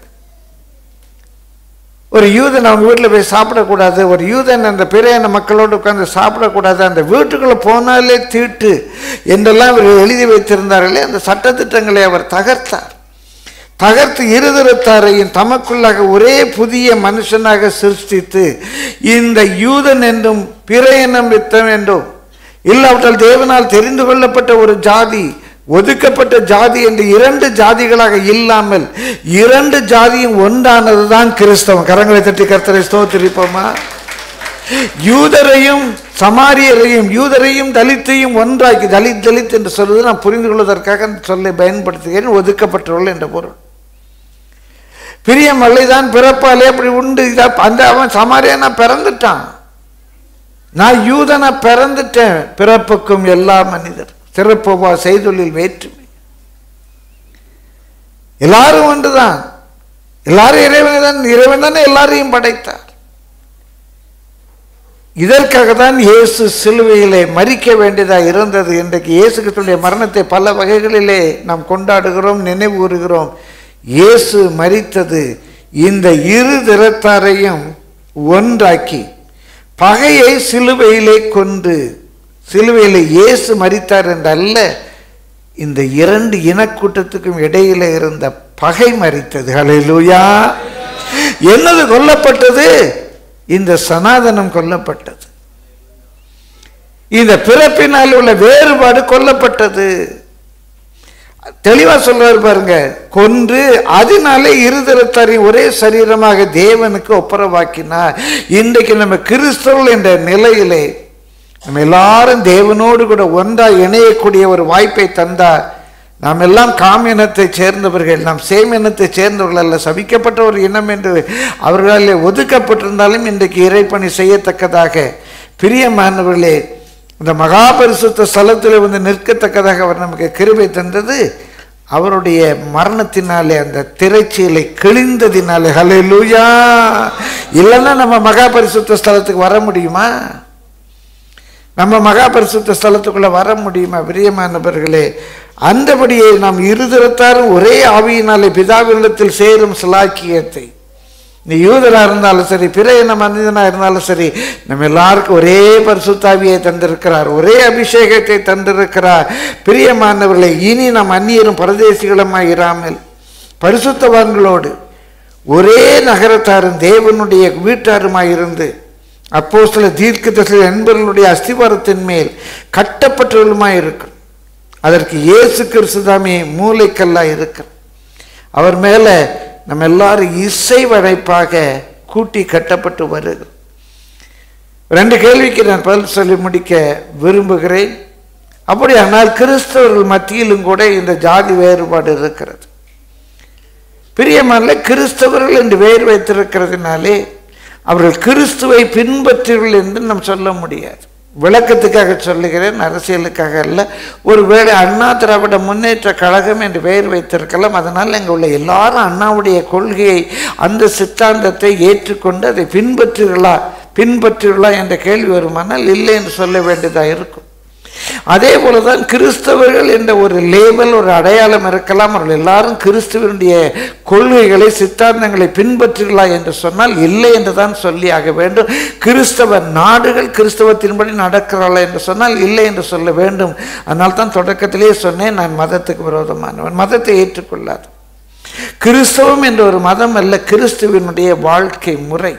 ஒரு யூதன் அவங்க வீட்டில் போய் சாப்பிடக்கூடாது, ஒரு யூதன் அந்த பிறையான மக்களோடு உட்காந்து சாப்பிடக்கூடாது, அந்த வீட்டுக்குள்ளே போனாலே தீட்டு என்றெல்லாம் இவர் எழுதி வைத்திருந்தார்களே, அந்த சட்டத்திட்டங்களை அவர் தகர்த்தார். தகர்த்து இருதிறத்தாரையும் தமக்குள்ளாக ஒரே புதிய மனுஷனாக சிருஷ்டித்து, இந்த யூதன் என்றும் பிறையினம் வித்தம் என்றும் இல்லாவிட்டால் தேவனால் தெரிந்து கொள்ளப்பட்ட ஒரு ஜாதி, ஒதுக்கப்பட்ட ஜாதி என்று இரண்டு ஜாதிகளாக இல்லாமல் இரண்டு ஜாதியும் ஒன்றானதுதான் கிறிஸ்தவம். கரங்களை தட்டி கர்த்தரை ஸ்தோத்திரிப்போமா? யூதரையும் சமாரியரையும் யூதரையும் தலித்தையும் ஒன்றாக்கி, தலித் தலித் என்று சொல்வது நான் புரிந்து கொள்வதற்காக சொல்லை பயன்படுத்துகிறேன், ஒதுக்கப்பட்டவர்கள் என்ற பொருள். பிரியமல்லை தான் பிறப்பாலே அப்படி உண்டு. அந்த அவன் சமாரியனா பிறந்துட்டான், நான் யூதனா பிறந்துட்டேன். பிறப்புக்கும் எல்லா மனிதர் திறப்பவா செய்தொழில் வேற்றுமை, எல்லாரும் ஒன்றுதான், எல்லாரும் இறைவன் தான், இறைவன் தானே எல்லாரையும் படைத்தார். இதற்காக தான் இயேசு சிலுவையிலே மறிக்க வேண்டியதாக இருந்தது. இன்றைக்கு இயேசு கிறிஸ்துவின் மரணத்தை பல வகைகளிலே நாம் கொண்டாடுகிறோம், நினைவு கூறுகிறோம். இயேசு மரித்தது இந்த இருதிறத்தாரையும் ஒன்றாக்கி பகையை சிலுவையிலே கொண்டு. சிலுவையில் இயேசு மரித்தார் என்றல்ல, இந்த இரண்டு இனக்கூட்டத்துக்கும் இடையிலே இருந்த பகை மரித்தது. ஹல்லேலூயா. என்னது கொல்லப்பட்டது? இந்த சனாதனம் கொல்லப்பட்டது. இந்த பிறப்பினால் உள்ள வேறுபாடு கொல்லப்பட்டது. தெளிவா சொல்றாரு பாருங்க, கொன்று அதனாலே இருதரத்தாரின் ஒரே சரீரமாக தேவனுக்கு ஒப்புரவாக்கினார். இன்றைக்கு நம்ம கிறிஸ்தவர்கள் என்ற நிலையிலே நம்ம எல்லாரும் தேவனோடு கூட ஒன்றாய் இணையக்கூடிய ஒரு வாய்ப்பை தந்தார். நாம் எல்லாம் காம் இனத்தை சேர்ந்தவர்கள், நாம் சேம் இனத்தை சேர்ந்தவர்கள் அல்ல, சபிக்கப்பட்ட ஒரு இனம் என்று அவர்களால் ஒதுக்கப்பட்டிருந்தாலும் இன்றைக்கு இறைப்பணி செய்யத்தக்கதாக பிரியமானவர்களே இந்த மகாபரிசுத்த ஸ்தலத்தில் வந்து நிற்கத்தக்கதாக அவர் நமக்கு கிருபை தந்தது. அவருடைய மரணத்தினாலே அந்த திரைச்சீலை கிழிந்ததினாலே. ஹல்லேலூயா. இல்லைன்னா நம்ம மகாபரிசுத்த ஸ்தலத்துக்கு வர முடியுமா? நம்ம மகாபரிசுத்த ஸ்தலத்துக்குள்ளே வர முடியுமா? பிரியமானவர்களே, அந்தபடியே நாம் இருதரத்தாரும் ஒரே ஆவியினாலே பிதாவினிடத்தில் சேரும் சிலாக்கியத்தை, நீ யூதராக இருந்தாலும் சரி, பிற என்ன மனிதனாக இருந்தாலும் சரி, நம்ம எல்லாருக்கும் ஒரே பரிசுத்தாவியை தந்திருக்கிறார், ஒரே அபிஷேகத்தை தந்திருக்கிறார். பிரியமானவர்களே, இனி நாம் அந்நியரும் பரதேசிகளுமாய் இராமல் பரிசுத்தவான்களோடு ஒரே நகரத்தாரும் தேவனுடைய வீட்டாருமாயிருந்து அப்போஸ்தல தீர்க்கதரிசிகள் என்பவர்களுடைய அஸ்திவாரத்தின் மேல் கட்டப்பட்டவர்களுமாய் இருக்கிறோம். அதற்கு இயேசு கிறிஸ்து தாமே மூளைக்கல்லாக இருக்கிறார். அவர் மேலே நம்ம எல்லாரும் இசைவடைப்பாக கூட்டி கட்டப்பட்டு வருது. ரெண்டு கேள்விக்கு நான் பதில் சொல்லி முடிக்க விரும்புகிறேன். அப்படியானால் கிறிஸ்தவர்கள் மத்தியிலும் கூட இந்த ஜாதி வேறுபாடு இருக்கிறது. பிரியமான கிறிஸ்தவர்கள் என்று வேறு வைத்திருக்கிறதுனாலே அவர்கள் கிறிஸ்துவை பின்பற்றுகள் என்று நாம் சொல்ல முடியாது. விளக்கத்துக்காக சொல்லுகிறேன், அரசியலுக்காக அல்ல. ஒருவேளை அண்ணா திராவிட முன்னேற்ற கழகம் என்று பெயர் வைத்திருக்கலாம். அதனால் அங்கே உள்ள எல்லாரும் அண்ணாவுடைய கொள்கையை, அந்த சித்தாந்தத்தை ஏற்றுக்கொண்டு அதை பின்பற்றுகளா பின்பற்றுகளா என்ற கேள்வி வருமானால் இல்லை என்று சொல்ல வேண்டியதாக இருக்கும். அதே போல தான் கிறிஸ்தவர்கள் என்ற ஒரு லேபல், ஒரு அடையாளம் இருக்கலாம். அவர்கள் எல்லாரும் கிறிஸ்துவனுடைய கொள்கைகளை, சித்தாந்தங்களை பின்பற்றுகளா என்று சொன்னால் இல்லை என்று தான் சொல்லி ஆக வேண்டும். கிறிஸ்தவ நாடுகள் கிறிஸ்தவத்தின்படி நடக்கிறாளா என்று சொன்னால் இல்லை என்று சொல்ல வேண்டும். அதனால் தான் தொடக்கத்திலேயே சொன்னேன், நான் மதத்துக்கு விரோதமானவன், மதத்தை ஏற்றுக்கொள்ளாது. கிறிஸ்தவம் என்ற ஒரு மதம் அல்ல, கிறிஸ்துவனுடைய வாழ்க்கை முறை.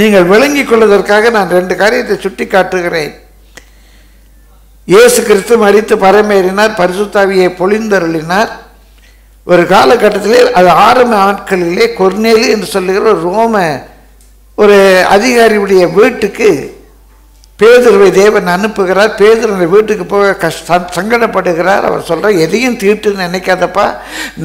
நீங்கள் விளங்கிக் கொள்வதற்காக நான் ரெண்டு காரியத்தை சுட்டி காட்டுகிறேன். இயேசு கிறிஸ்து மரித்து பரமேறினார், பரிசுத்தாவியை பொழிந்தருளினார். ஒரு காலகட்டத்திலே அது ஆரம்ப ஆட்களிலே கொர்நேலி என்று சொல்லுகிற ஒரு ரோம ஒரு அதிகாரியுடைய வீட்டுக்கு பேதுருவை தேவன் அனுப்புகிறார். பேதுருடைய வீட்டுக்கு போக கஷ்ட சங்கடப்படுகிறார். அவர் சொல்கிறார், எதையும் தீட்டுன்னு நினைக்காதப்பா,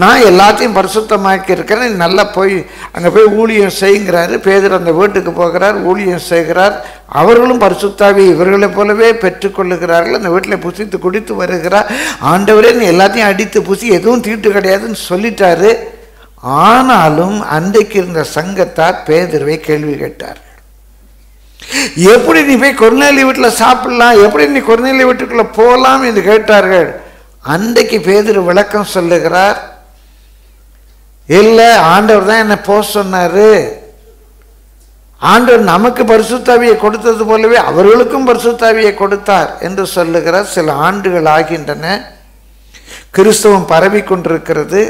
நான் எல்லாத்தையும் பரிசுத்தமாக்கி இருக்கிறேன், நல்லா போய் அங்கே போய் ஊழியம் செய்கிறாரு. பேதுரு அந்த வீட்டுக்கு போகிறார், ஊழியம் செய்கிறார். அவர்களும் பரிசுத்தாவி இவர்களை போலவே பெற்றுக்கொள்ளுகிறார்கள். அந்த வீட்டில் புசித்து குடித்து வருகிறார். ஆண்டவரேன்னு எல்லாத்தையும் அடித்து புசி எதுவும் தீட்டு கிடையாதுன்னு சொல்லிட்டாரு. ஆனாலும் அன்றைக்கு இருந்த சங்கத்தார் பேதுருவை கேள்வி கேட்டார். எப்படி நீ போய் கொர்நேலி வீட்டில் சாப்பிடலாம், எப்படி நீ கொர்நேலி வீட்டுக்குள்ளே போகலாம் என்று கேட்டார்கள். அன்றைக்கு பேதுரு விளக்கம் சொல்லுகிறார், இல்லை ஆண்டவர் தான் என்னை போக சொன்னார், ஆண்டவர் நமக்கு பரிசுத்தாவியை கொடுத்தது போலவே அவர்களுக்கும் பரிசுத்தாவியை கொடுத்தார் என்று சொல்லுகிறார். சில ஆண்டுகள் ஆகின்றன, கிறிஸ்தவம் பரவி கொண்டிருக்கிறது.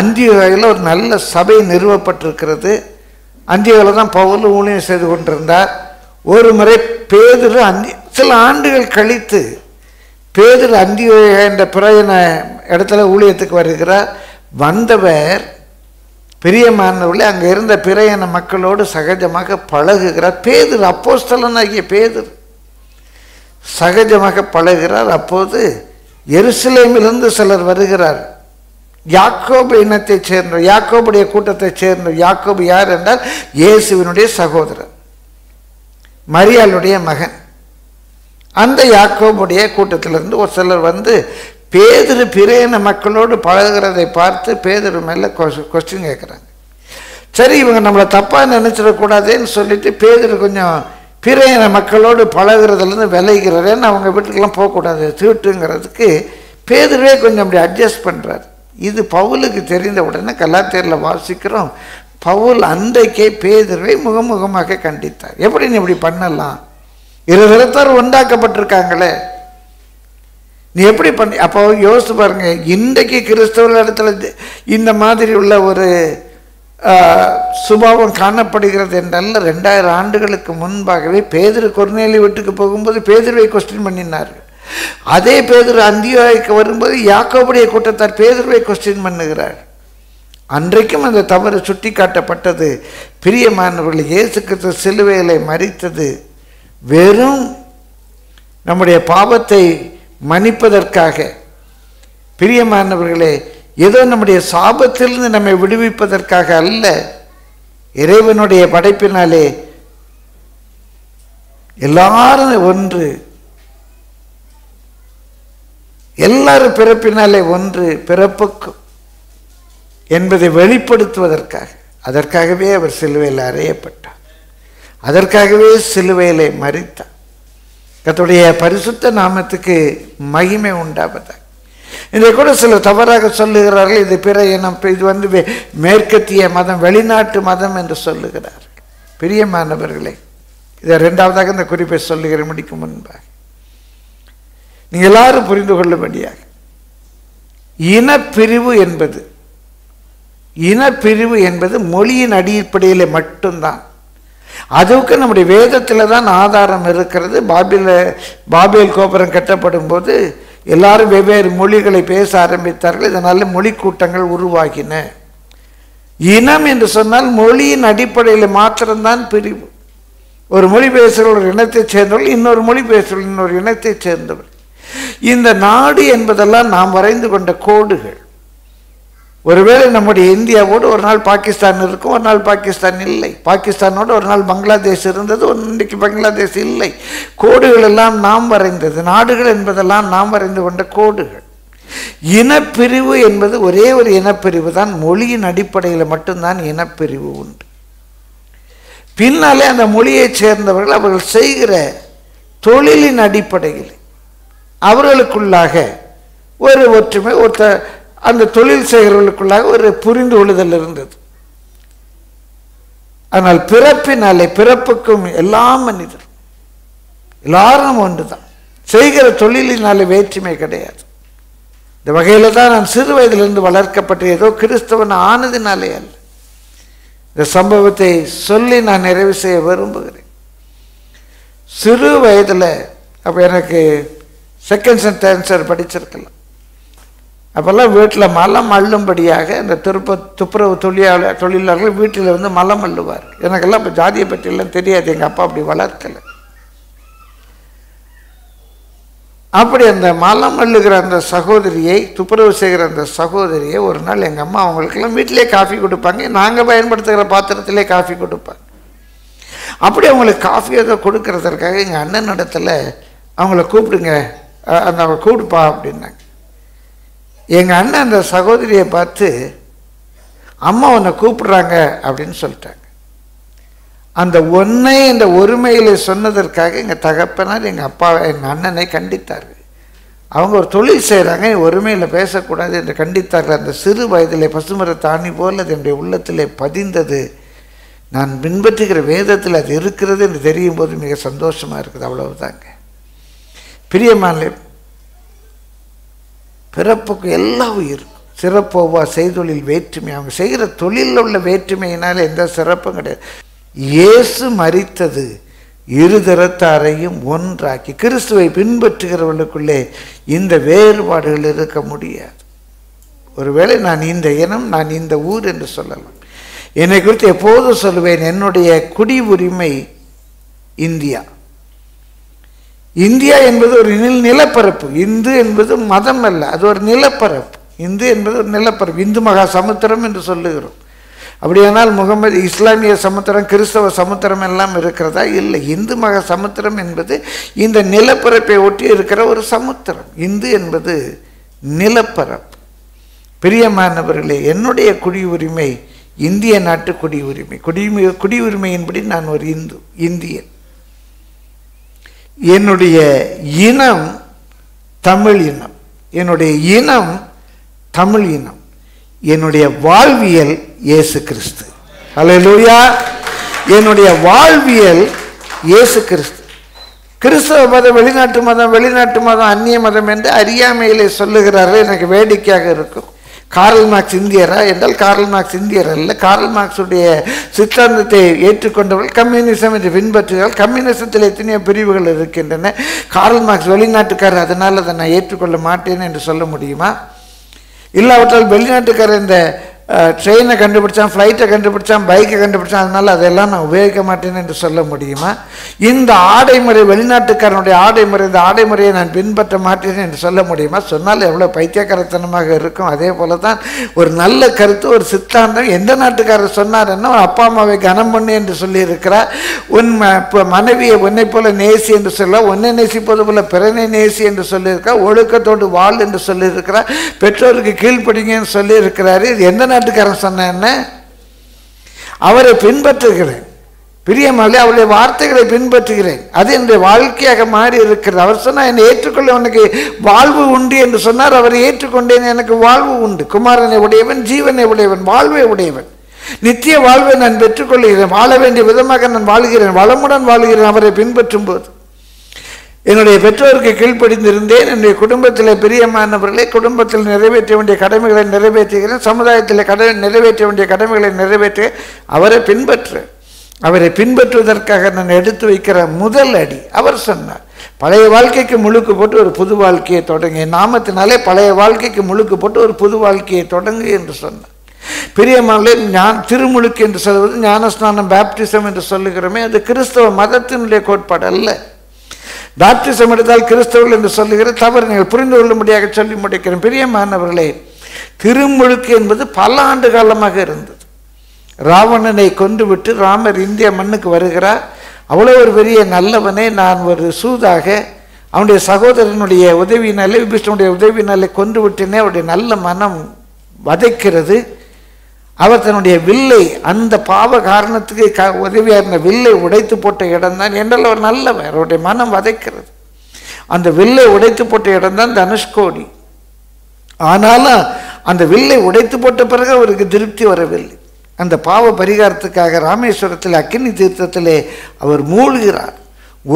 அந்தியோகியில் ஒரு நல்ல சபை நிறுவப்பட்டிருக்கிறது. அந்தியோகில தான் பவுல் ஊழியம் செய்து கொண்டிருந்தார். ஒரு முறை பேதுரு அந்தி சில ஆண்டுகள் கழித்து பேதுரு அந்தியோகியா என்ற பிரயண இடத்துல ஊழியத்துக்கு வருகிறார். வந்தவர் பிரியமானவர்களே அங்கே இருந்த பிரயண மக்களோடு சகஜமாக பழகுகிறார். பேதுரு அப்போஸ்தலனாகிய பேதுரு சகஜமாக பழகிறார். அப்போது எருசலேமிலிருந்து சிலர் வருகிறார். யாக்கோபு இனத்தைச் சேர்ந்தவர், யாக்கோபுடைய கூட்டத்தைச் சேர்ந்தவர். யாக்கோபு யார் என்றால் இயேசுவினுடைய சகோதரர், மரியாளுடைய மகன். அந்த யாக்கோபுடைய கூட்டத்திலிருந்து ஒரு சிலர் வந்து பேதுரு பிரேன மக்களோடு பழகிறதை பார்த்து பேதுரு மேலே கொஸ்டின் கேட்குறாங்க. சரி, இவங்க நம்மளை தப்பாக நினச்சிடக்கூடாதுன்னு சொல்லிட்டு பேதுரு கொஞ்சம் பிரேன மக்களோடு பழகிறதுலேருந்து விளைகிறார். ஏன்னா அவங்க வீட்டுக்கெல்லாம் போகக்கூடாது தீட்டுங்கிறதுக்கு பேதுருவே கொஞ்சம் அப்படி அட்ஜஸ்ட் பண்ணுறாரு. இது பவுலுக்கு தெரிந்த உடனே கலாத்தியரில் வாசிக்கிறோம், பவுல் அன்றைக்கே பேதுருவை முகமுகமாக கண்டித்தார். எப்படி நீ இப்படி பண்ணலாம், இருதரத்தார் ஒன்றாக்கப்பட்டிருக்காங்களே, நீ எப்படி பண்ண அப்போ யோசிச்சு பாருங்க இன்றைக்கு கிறிஸ்தவர்கள் இடத்துல இந்த மாதிரி உள்ள ஒரு சுபாவம் காணப்படுகிறது என்றால் இரண்டாயிரம் ஆண்டுகளுக்கு முன்பாகவே பேதுரு கொர்நேலியு வீட்டுக்கு போகும்போது பேதுருவை கொஸ்டின் பண்ணினார்கள். அதே பேதுரு அந்தியோவாய்க்கு வரும்போது யாக்கோபுடைய கூட்டத்தார் பேதுருவை கொஸ்டின் பண்ணுகிறார். அன்றைக்கும் அந்த தவறு சுட்டி காட்டப்பட்டது. பிரியமானவர்கள், இயேசு கிறிஸ்து சிலுவையிலே மரித்தது வெறும் நம்முடைய பாவத்தை மன்னிப்பதற்காக, பிரியமானவர்களே, ஏதோ நம்முடைய சாபத்திலிருந்து நம்மை விடுவிப்பதற்காக அல்ல. இறைவனுடைய படைப்பினாலே எல்லாரும் ஒன்று, எல்லாரும் பிறப்பினாலே ஒன்று பிறப்புக்கும் என்பதை வெளிப்படுத்துவதற்காக, அதற்காகவே அவர் சிலுவையில் அறையப்பட்டார், அதற்காகவே சிலுவையிலே மரித்தார். கர்த்தருடைய பரிசுத்த நாமத்துக்கு மகிமை உண்டாவதாக. இதை கூட சில தவறாக சொல்லுகிறார்கள். இது பிற இனம், இது வந்து மேற்கத்திய மதம், வெளிநாட்டு மதம் என்று சொல்லுகிறார்கள். பிரியமானவர்களே, இதை ரெண்டாவதாக இந்த குறிப்பை சொல்லுகிற முடிக்கும் முன்பாக நீங்கள் எல்லாரும் புரிந்து கொள்ளும்படியாக, இனப்பிரிவு என்பது இனப்பிரிவு என்பது மொழியின் அடிப்படையில் மட்டும்தான். அதுக்கு நம்முடைய வேதத்தில் தான் ஆதாரம் இருக்கிறது. பாபில பாபேல் கோபுரம் கட்டப்படும் போது எல்லாரும் வெவ்வேறு மொழிகளை பேச ஆரம்பித்தார்கள். இதனால் மொழி கூட்டங்கள் உருவாகின. இனம் என்று சொன்னால் மொழியின் அடிப்படையில் மாத்திரம்தான் பிரிவு. ஒரு மொழி பேசுகிற ஒரு இனத்தை சேர்ந்தவர்கள், இன்னொரு மொழி பேசுகிற இன்னொரு இனத்தை சேர்ந்தவர்கள். இந்த நாடு என்பதெல்லாம் நாம் வரைந்து கொண்ட கோடுகள். ஒருவேளை நம்முடைய இந்தியாவோடு ஒரு நாள் பாகிஸ்தான் இருக்கும், ஒரு நாள் பாகிஸ்தான் இல்லை. பாகிஸ்தானோடு ஒரு நாள் பங்களாதேஷ் இருந்தது, இன்றைக்கு பங்களாதேஷ் இல்லை. கோடுகள் எல்லாம் நாம் வரைந்தது. நாடுகள் என்பதெல்லாம் நாம் வரைந்து கொண்ட கோடுகள். இனப்பிரிவு என்பது ஒரே ஒரு இனப்பிரிவு தான். மொழியின் அடிப்படையில் மட்டும்தான் இனப்பிரிவு உண்டு. பின்னாலே அந்த மொழியைச் சேர்ந்தவர்கள் அவர்கள் செய்கிற தொழிலின் அடிப்படையில் அவர்களுக்குள்ளாக ஒரு ஒற்றுமை, ஒருத்த அந்த தொழில் செய்கிறவர்களுக்குள்ளாக ஒரு புரிந்து கொள்ளுதல் இருந்தது. ஆனால் பிறப்பினாலே பிறப்புக்கும் எல்லா மனிதர் எல்லாரும் ஒன்று தான். செய்கிற தொழிலினாலே வேற்றுமை கிடையாது. இந்த வகையில் தான் நான் சிறு வயதிலிருந்து வளர்க்கப்பட்ட ஏதோ கிறிஸ்தவன் ஆனதினாலே அல்ல. இந்த சம்பவத்தை சொல்லி நான் நிறைவு செய்ய விரும்புகிறேன். சிறு வயதில், அப்போ எனக்கு செகண்ட் அண்ட் தேர்ட் ஸ்டாண்டர்ட் படிச்சிருக்கலாம், அப்போல்லாம் வீட்டில் மலம் அள்ளும்படியாக இந்த திருப்ப துப்புரவு தொழிலாள தொழிலாளர்கள் வீட்டில் வந்து மலம் அள்ளுவார். எனக்கெல்லாம் இப்போ ஜாதியை பற்றியெல்லாம் தெரியாது. எங்கள் அப்பா அப்படி வளர்க்கலை. அப்படி அந்த மலம் அள்ளுகிற அந்த சகோதரியை, துப்புரவு செய்கிற அந்த சகோதரியை ஒரு நாள் எங்கள் அம்மா, அவங்களுக்கெல்லாம் வீட்டிலே காஃபி கொடுப்பாங்க, நாங்கள் பயன்படுத்துகிற பாத்திரத்திலே காஃபி கொடுப்பாங்க. அப்படி அவங்களுக்கு காஃபி ஏதோ கொடுக்கறதற்காக எங்கள் அண்ணன் இடத்துல அவங்கள கூப்பிடுங்க, அந்த அவங்க கூப்பிடுப்பா அப்படின்னாங்க. எங்கள் அண்ணன் அந்த சகோதரியை பார்த்து, அம்மா உன்னை கூப்பிட்றாங்க அப்படின்னு சொல்லிட்டாங்க. அந்த ஒன்றை, இந்த ஒருமையில சொன்னதற்காக எங்கள் தகப்பனார் எங்கள் அப்பாவை, எங்கள் அண்ணனை கண்டித்தார்கள். அவங்க ஒரு தொழில் செய்கிறாங்க, ஒருமையில் பேசக்கூடாது என்று கண்டித்தார்கள். அந்த சிறு வயதிலே பசுமர தாணி போல் அது என்னுடைய உள்ளத்திலே பதிந்தது. நான் பின்பற்றுகிற வேதத்தில் அது இருக்கிறது என்று தெரியும் போது மிக சந்தோஷமாக இருக்குது. அவ்வளவுதாங்க. பிரியமான, பிறப்புக்கு எல்லா உயிருக்கும் சிறப்போவா செய்தொழில் வேற்றுமை. அவங்க செய்கிற தொழிலில் உள்ள வேற்றுமையினால் எந்த சிறப்பும் கிடையாது. இயேசு மரித்தது இரு தரத்தாரையும் ஒன்றாக்கி. கிறிஸ்துவை பின்பற்றுகிறவர்களுக்குள்ளே இந்த வேறுபாடுகள் இருக்க முடியாது. ஒருவேளை நான் இந்த இனம், நான் இந்த ஊர் என்று சொல்லலாம். என்னை குறித்து எப்போதும் சொல்லுவேன், என்னுடைய குடி உரிமை இந்தியா. இந்தியா என்பது ஒரு நில் நிலப்பரப்பு. இந்து என்பது மதம் அல்ல, அது ஒரு நிலப்பரப்பு. இந்து என்பது ஒரு நிலப்பரப்பு. இந்து மகா சமுத்திரம் என்று சொல்லுகிறோம். அப்படியானால் முகமது இஸ்லாமிய சமுத்திரம், கிறிஸ்தவ சமுத்திரம் எல்லாம் இருக்கிறதா? இல்லை. இந்து மகா சமுத்திரம் என்பது இந்த நிலப்பரப்பை ஒட்டி இருக்கிற ஒரு சமுத்திரம். இந்து என்பது நிலப்பரப்பு. பிரியமானவர்களே, என்னுடைய குடியுரிமை இந்திய நாட்டு குடியுரிமை. குடியுரிமை குடியுரிமையின்படி நான் ஒரு இந்து, இந்தியன். என்னுடைய இனம் தமிழ் இனம், என்னுடைய இனம் தமிழ் இனம், என்னுடைய வாழ்வியல் இயேசு கிறிஸ்து. அல்லேலூயா. என்னுடைய வாழ்வியல் இயேசு கிறிஸ்து. கிறிஸ்தவ மதம் வெளிநாட்டு மதம் வெளிநாட்டு மதம் அந்நிய மதம் என்று அறியாமையிலே சொல்லுகிறார்கள். எனக்கு வேடிக்கையாக இருக்கும். கார்ல் மார்க்ஸ் இந்தியரா என்றால் கார்ல் மார்க்ஸ் இந்தியர் அல்ல. கார்ல் மார்க்ஸுடைய சித்தாந்தத்தை ஏற்றுக்கொண்டவர்கள் கம்யூனிசம் என்று பின்பற்றுகிறார்கள். கம்யூனிசத்தில் எத்தனையோ பிரிவுகள் இருக்கின்றன. கார்ல் மார்க்ஸ் வெளிநாட்டுக்காரர், அதனால் அதை நான் ஏற்றுக்கொள்ள மாட்டேன் என்று சொல்ல முடியுமா? இல்லாவிட்டால் வெளிநாட்டுக்காரர் இந்த ட்ரெயினை கண்டுபிடிச்சான், ஃப்ளைட்டை கண்டுபிடிச்சான், பைக்கை கண்டுபிடிச்சான், அதனால் அதெல்லாம் நான் உபயோகிக்க மாட்டேன் என்று சொல்ல முடியுமா? இந்த ஆடைமுறை வெளிநாட்டுக்காரனுடைய ஆடைமுறை, இந்த ஆடைமுறையை நான் பின்பற்ற மாட்டேன் என்று சொல்ல முடியுமா? சொன்னால் எவ்வளோ பைத்தியக்காரத்தனமாக இருக்கும். அதே போல தான் ஒரு நல்ல கருத்து, ஒரு சித்தாந்தம் எந்த நாட்டுக்காரர் சொன்னார் என்ன, அப்பா அம்மாவை கனம் பண்ணு என்று சொல்லியிருக்கிறார். உன் மனைவியை உன்னை போல நேசி என்று சொல்ல, உன்னை நேசிப்பது போல பிறனை நேசி என்று சொல்லியிருக்கிறார். ஒழுக்கத்தோடு வாழ் என்று சொல்லியிருக்கிறார். பெற்றோருக்கு கீழ்ப்படிங்கன்னு சொல்லியிருக்கிறாரு. இது எந்த நாட்டுக்காரன் சொன்ன என்ன? அவரை பின்பற்றுகிறேன் பிரியமாலே, அவருடைய வார்த்தைகளை பின்பற்றுகிறேன். அது என்னுடைய வாழ்க்கையாக மாறி இருக்கிறது. அவர் சொன்னால் என்னை ஏற்றுக்கொள்ள உனக்கு வாழ்வு உண்டு என்று சொன்னார். அவரை ஏற்றுக்கொண்டேன், எனக்கு வாழ்வு உண்டு. குமாரனை உடையவன், ஜீவனை உடையவன், வாழ்வை உடையவன், நித்திய வாழ்வை நான் பெற்றுக்கொள்கிறேன். வாழ வேண்டிய விதமாக நான் வாழ்கிறேன், வளமுடன் வாழ்கிறேன். அவரை பின்பற்றும் போது என்னுடைய பெற்றோருக்கு கீழ்ப்படிந்திருந்தேன். என்னுடைய குடும்பத்தில் பிரியமானவர்களை, குடும்பத்தில் நிறைவேற்ற வேண்டிய கடமைகளை நிறைவேற்றுகிறேன். சமுதாயத்தில் கடமை நிறைவேற்ற வேண்டிய கடமைகளை நிறைவேற்ற அவரை பின்பற்று. அவரை பின்பற்றுவதற்காக நான் எடுத்து வைக்கிற முதல் அடி அவர் சொன்னார். பழைய வாழ்க்கைக்கு முழுக்கு போட்டு ஒரு புது வாழ்க்கையை தொடங்கு. என் நாமத்தினாலே பழைய வாழ்க்கைக்கு முழுக்கு போட்டு ஒரு புது வாழ்க்கையை தொடங்கு என்று சொன்னார். பெரியமானே, ஞான் திருமுழுக்கு என்று சொல்வது, ஞானஸ்நானம், பேப்டிசம் என்று சொல்லுகிறோமே, அது கிறிஸ்தவ மதத்தினுடைய கோட்பாடு அல்ல. பாப்டிசம் எடுத்தால் கிறிஸ்தவர்கள் என்று சொல்லுகிற தவறு நீங்கள் புரிந்து கொள்ளும்படியாக சொல்லி முடிக்கிறேன். பிரியமானவர்களே, திருமுழுக்கு என்பது பல ஆண்டு காலமாக இருந்தது. ராவணனை கொண்டு விட்டு ராமர் இந்திய மண்ணுக்கு வருகிறார். அவ்வளோ ஒரு பெரிய நல்லவனை நான் ஒரு சூதாக அவனுடைய சகோதரனுடைய உதவியினாலே, விபீஷ்ணனுடைய உதவியினாலே கொண்டு விட்டேனே. அவருடைய நல்ல மனம் வதைக்கிறது. அவர் தன்னுடைய வில்லை, அந்த பாவ காரணத்துக்கு க உதவியாக இருந்த வில்லை உடைத்து போட்ட இடம்தான். என்றால் அவர் நல்லவர், அவருடைய மனம் வதைக்கிறது. அந்த வில்லை உடைத்து போட்ட இடம்தான் தனுஷ்கோடி. ஆனாலும் அந்த வில்லை உடைத்து போட்ட பிறகு அவருக்கு திருப்தி வரவில்லை. அந்த பாவ பரிகாரத்துக்காக ராமேஸ்வரத்தில் அக்கினி தீர்த்தத்திலே அவர் மூழ்கிறார்.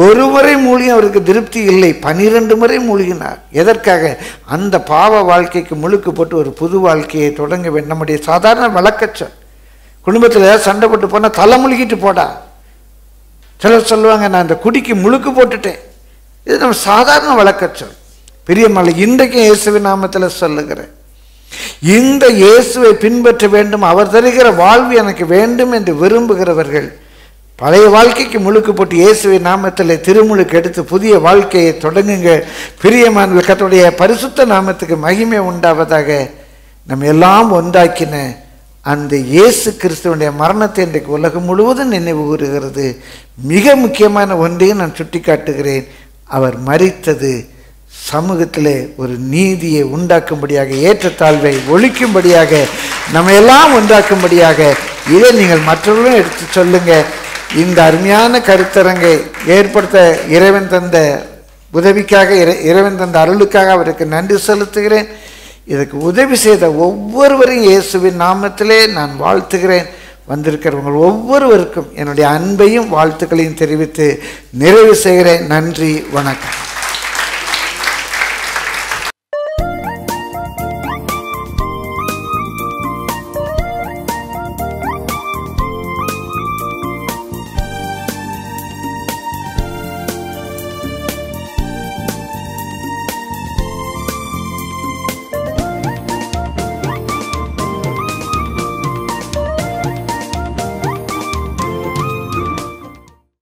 ஒரு முறை மூழ்கி அவருக்கு திருப்தி இல்லை, பனிரெண்டு முறை மூழ்கினார். எதற்காக? அந்த பாவ வாழ்க்கைக்கு முழுக்கு போட்டு ஒரு புது வாழ்க்கையை தொடங்க வேண்டும். நம்முடைய சாதாரண வழக்கச்சொல், குடும்பத்தில் ஏதாவது சண்டை போட்டு போனால் தலை முழுகிட்டு போடா. சிலர் சொல்லுவாங்க நான் அந்த குடிக்கு முழுக்கு போட்டுட்டேன். இது நம்ம சாதாரண வழக்கச்சொல். பிரியமானே, இன்றைக்கும் இயேசுவின் நாமத்தில் சொல்லுகிறேன், இந்த இயேசுவை பின்பற்ற வேண்டும். அவர் தருகிற வாழ்வு எனக்கு வேண்டும் என்று விரும்புகிறவர்கள் பழைய வாழ்க்கைக்கு முழுக்கு போட்டு இயேசுவை நாமத்தில் திருமுழுக்கு எடுத்து புதிய வாழ்க்கையை தொடங்குங்க. பிரியமான கர்த்தருடைய பரிசுத்த நாமத்துக்கு மகிமை உண்டாவதாக. நம்ம எல்லாம் ஒன்றாக்கின அந்த இயேசு கிறிஸ்துவனுடைய மரணத்தை இன்றைக்கு உலகம் முழுவதும் நினைவு கூறுகிறது. மிக முக்கியமான ஒன்றையும் நான் சுட்டி காட்டுகிறேன். அவர் மரித்தது சமூகத்தில் ஒரு நீதியை உண்டாக்கும்படியாக, ஏற்றத்தாழ்வை ஒழிக்கும்படியாக, நம்ம எல்லாம் உண்டாக்கும்படியாக. இதை நீங்கள் மற்றவர்களும் எடுத்து சொல்லுங்கள். இந்த அருமையான கருத்தரங்கை ஏற்படுத்த இறைவன் தந்த உதவிக்காக, இறைவன் தந்த அருளுக்காக அவருக்கு நன்றி செலுத்துகிறேன். இதற்கு உதவி செய்த ஒவ்வொருவரையும் இயேசுவின் நாமத்திலே நான் வாழ்த்துகிறேன். வந்திருக்கிறவங்க ஒவ்வொருவருக்கும் என்னுடைய அன்பையும் வாழ்த்துக்களையும் தெரிவித்து நிறைவு செய்கிறேன். நன்றி, வணக்கம்.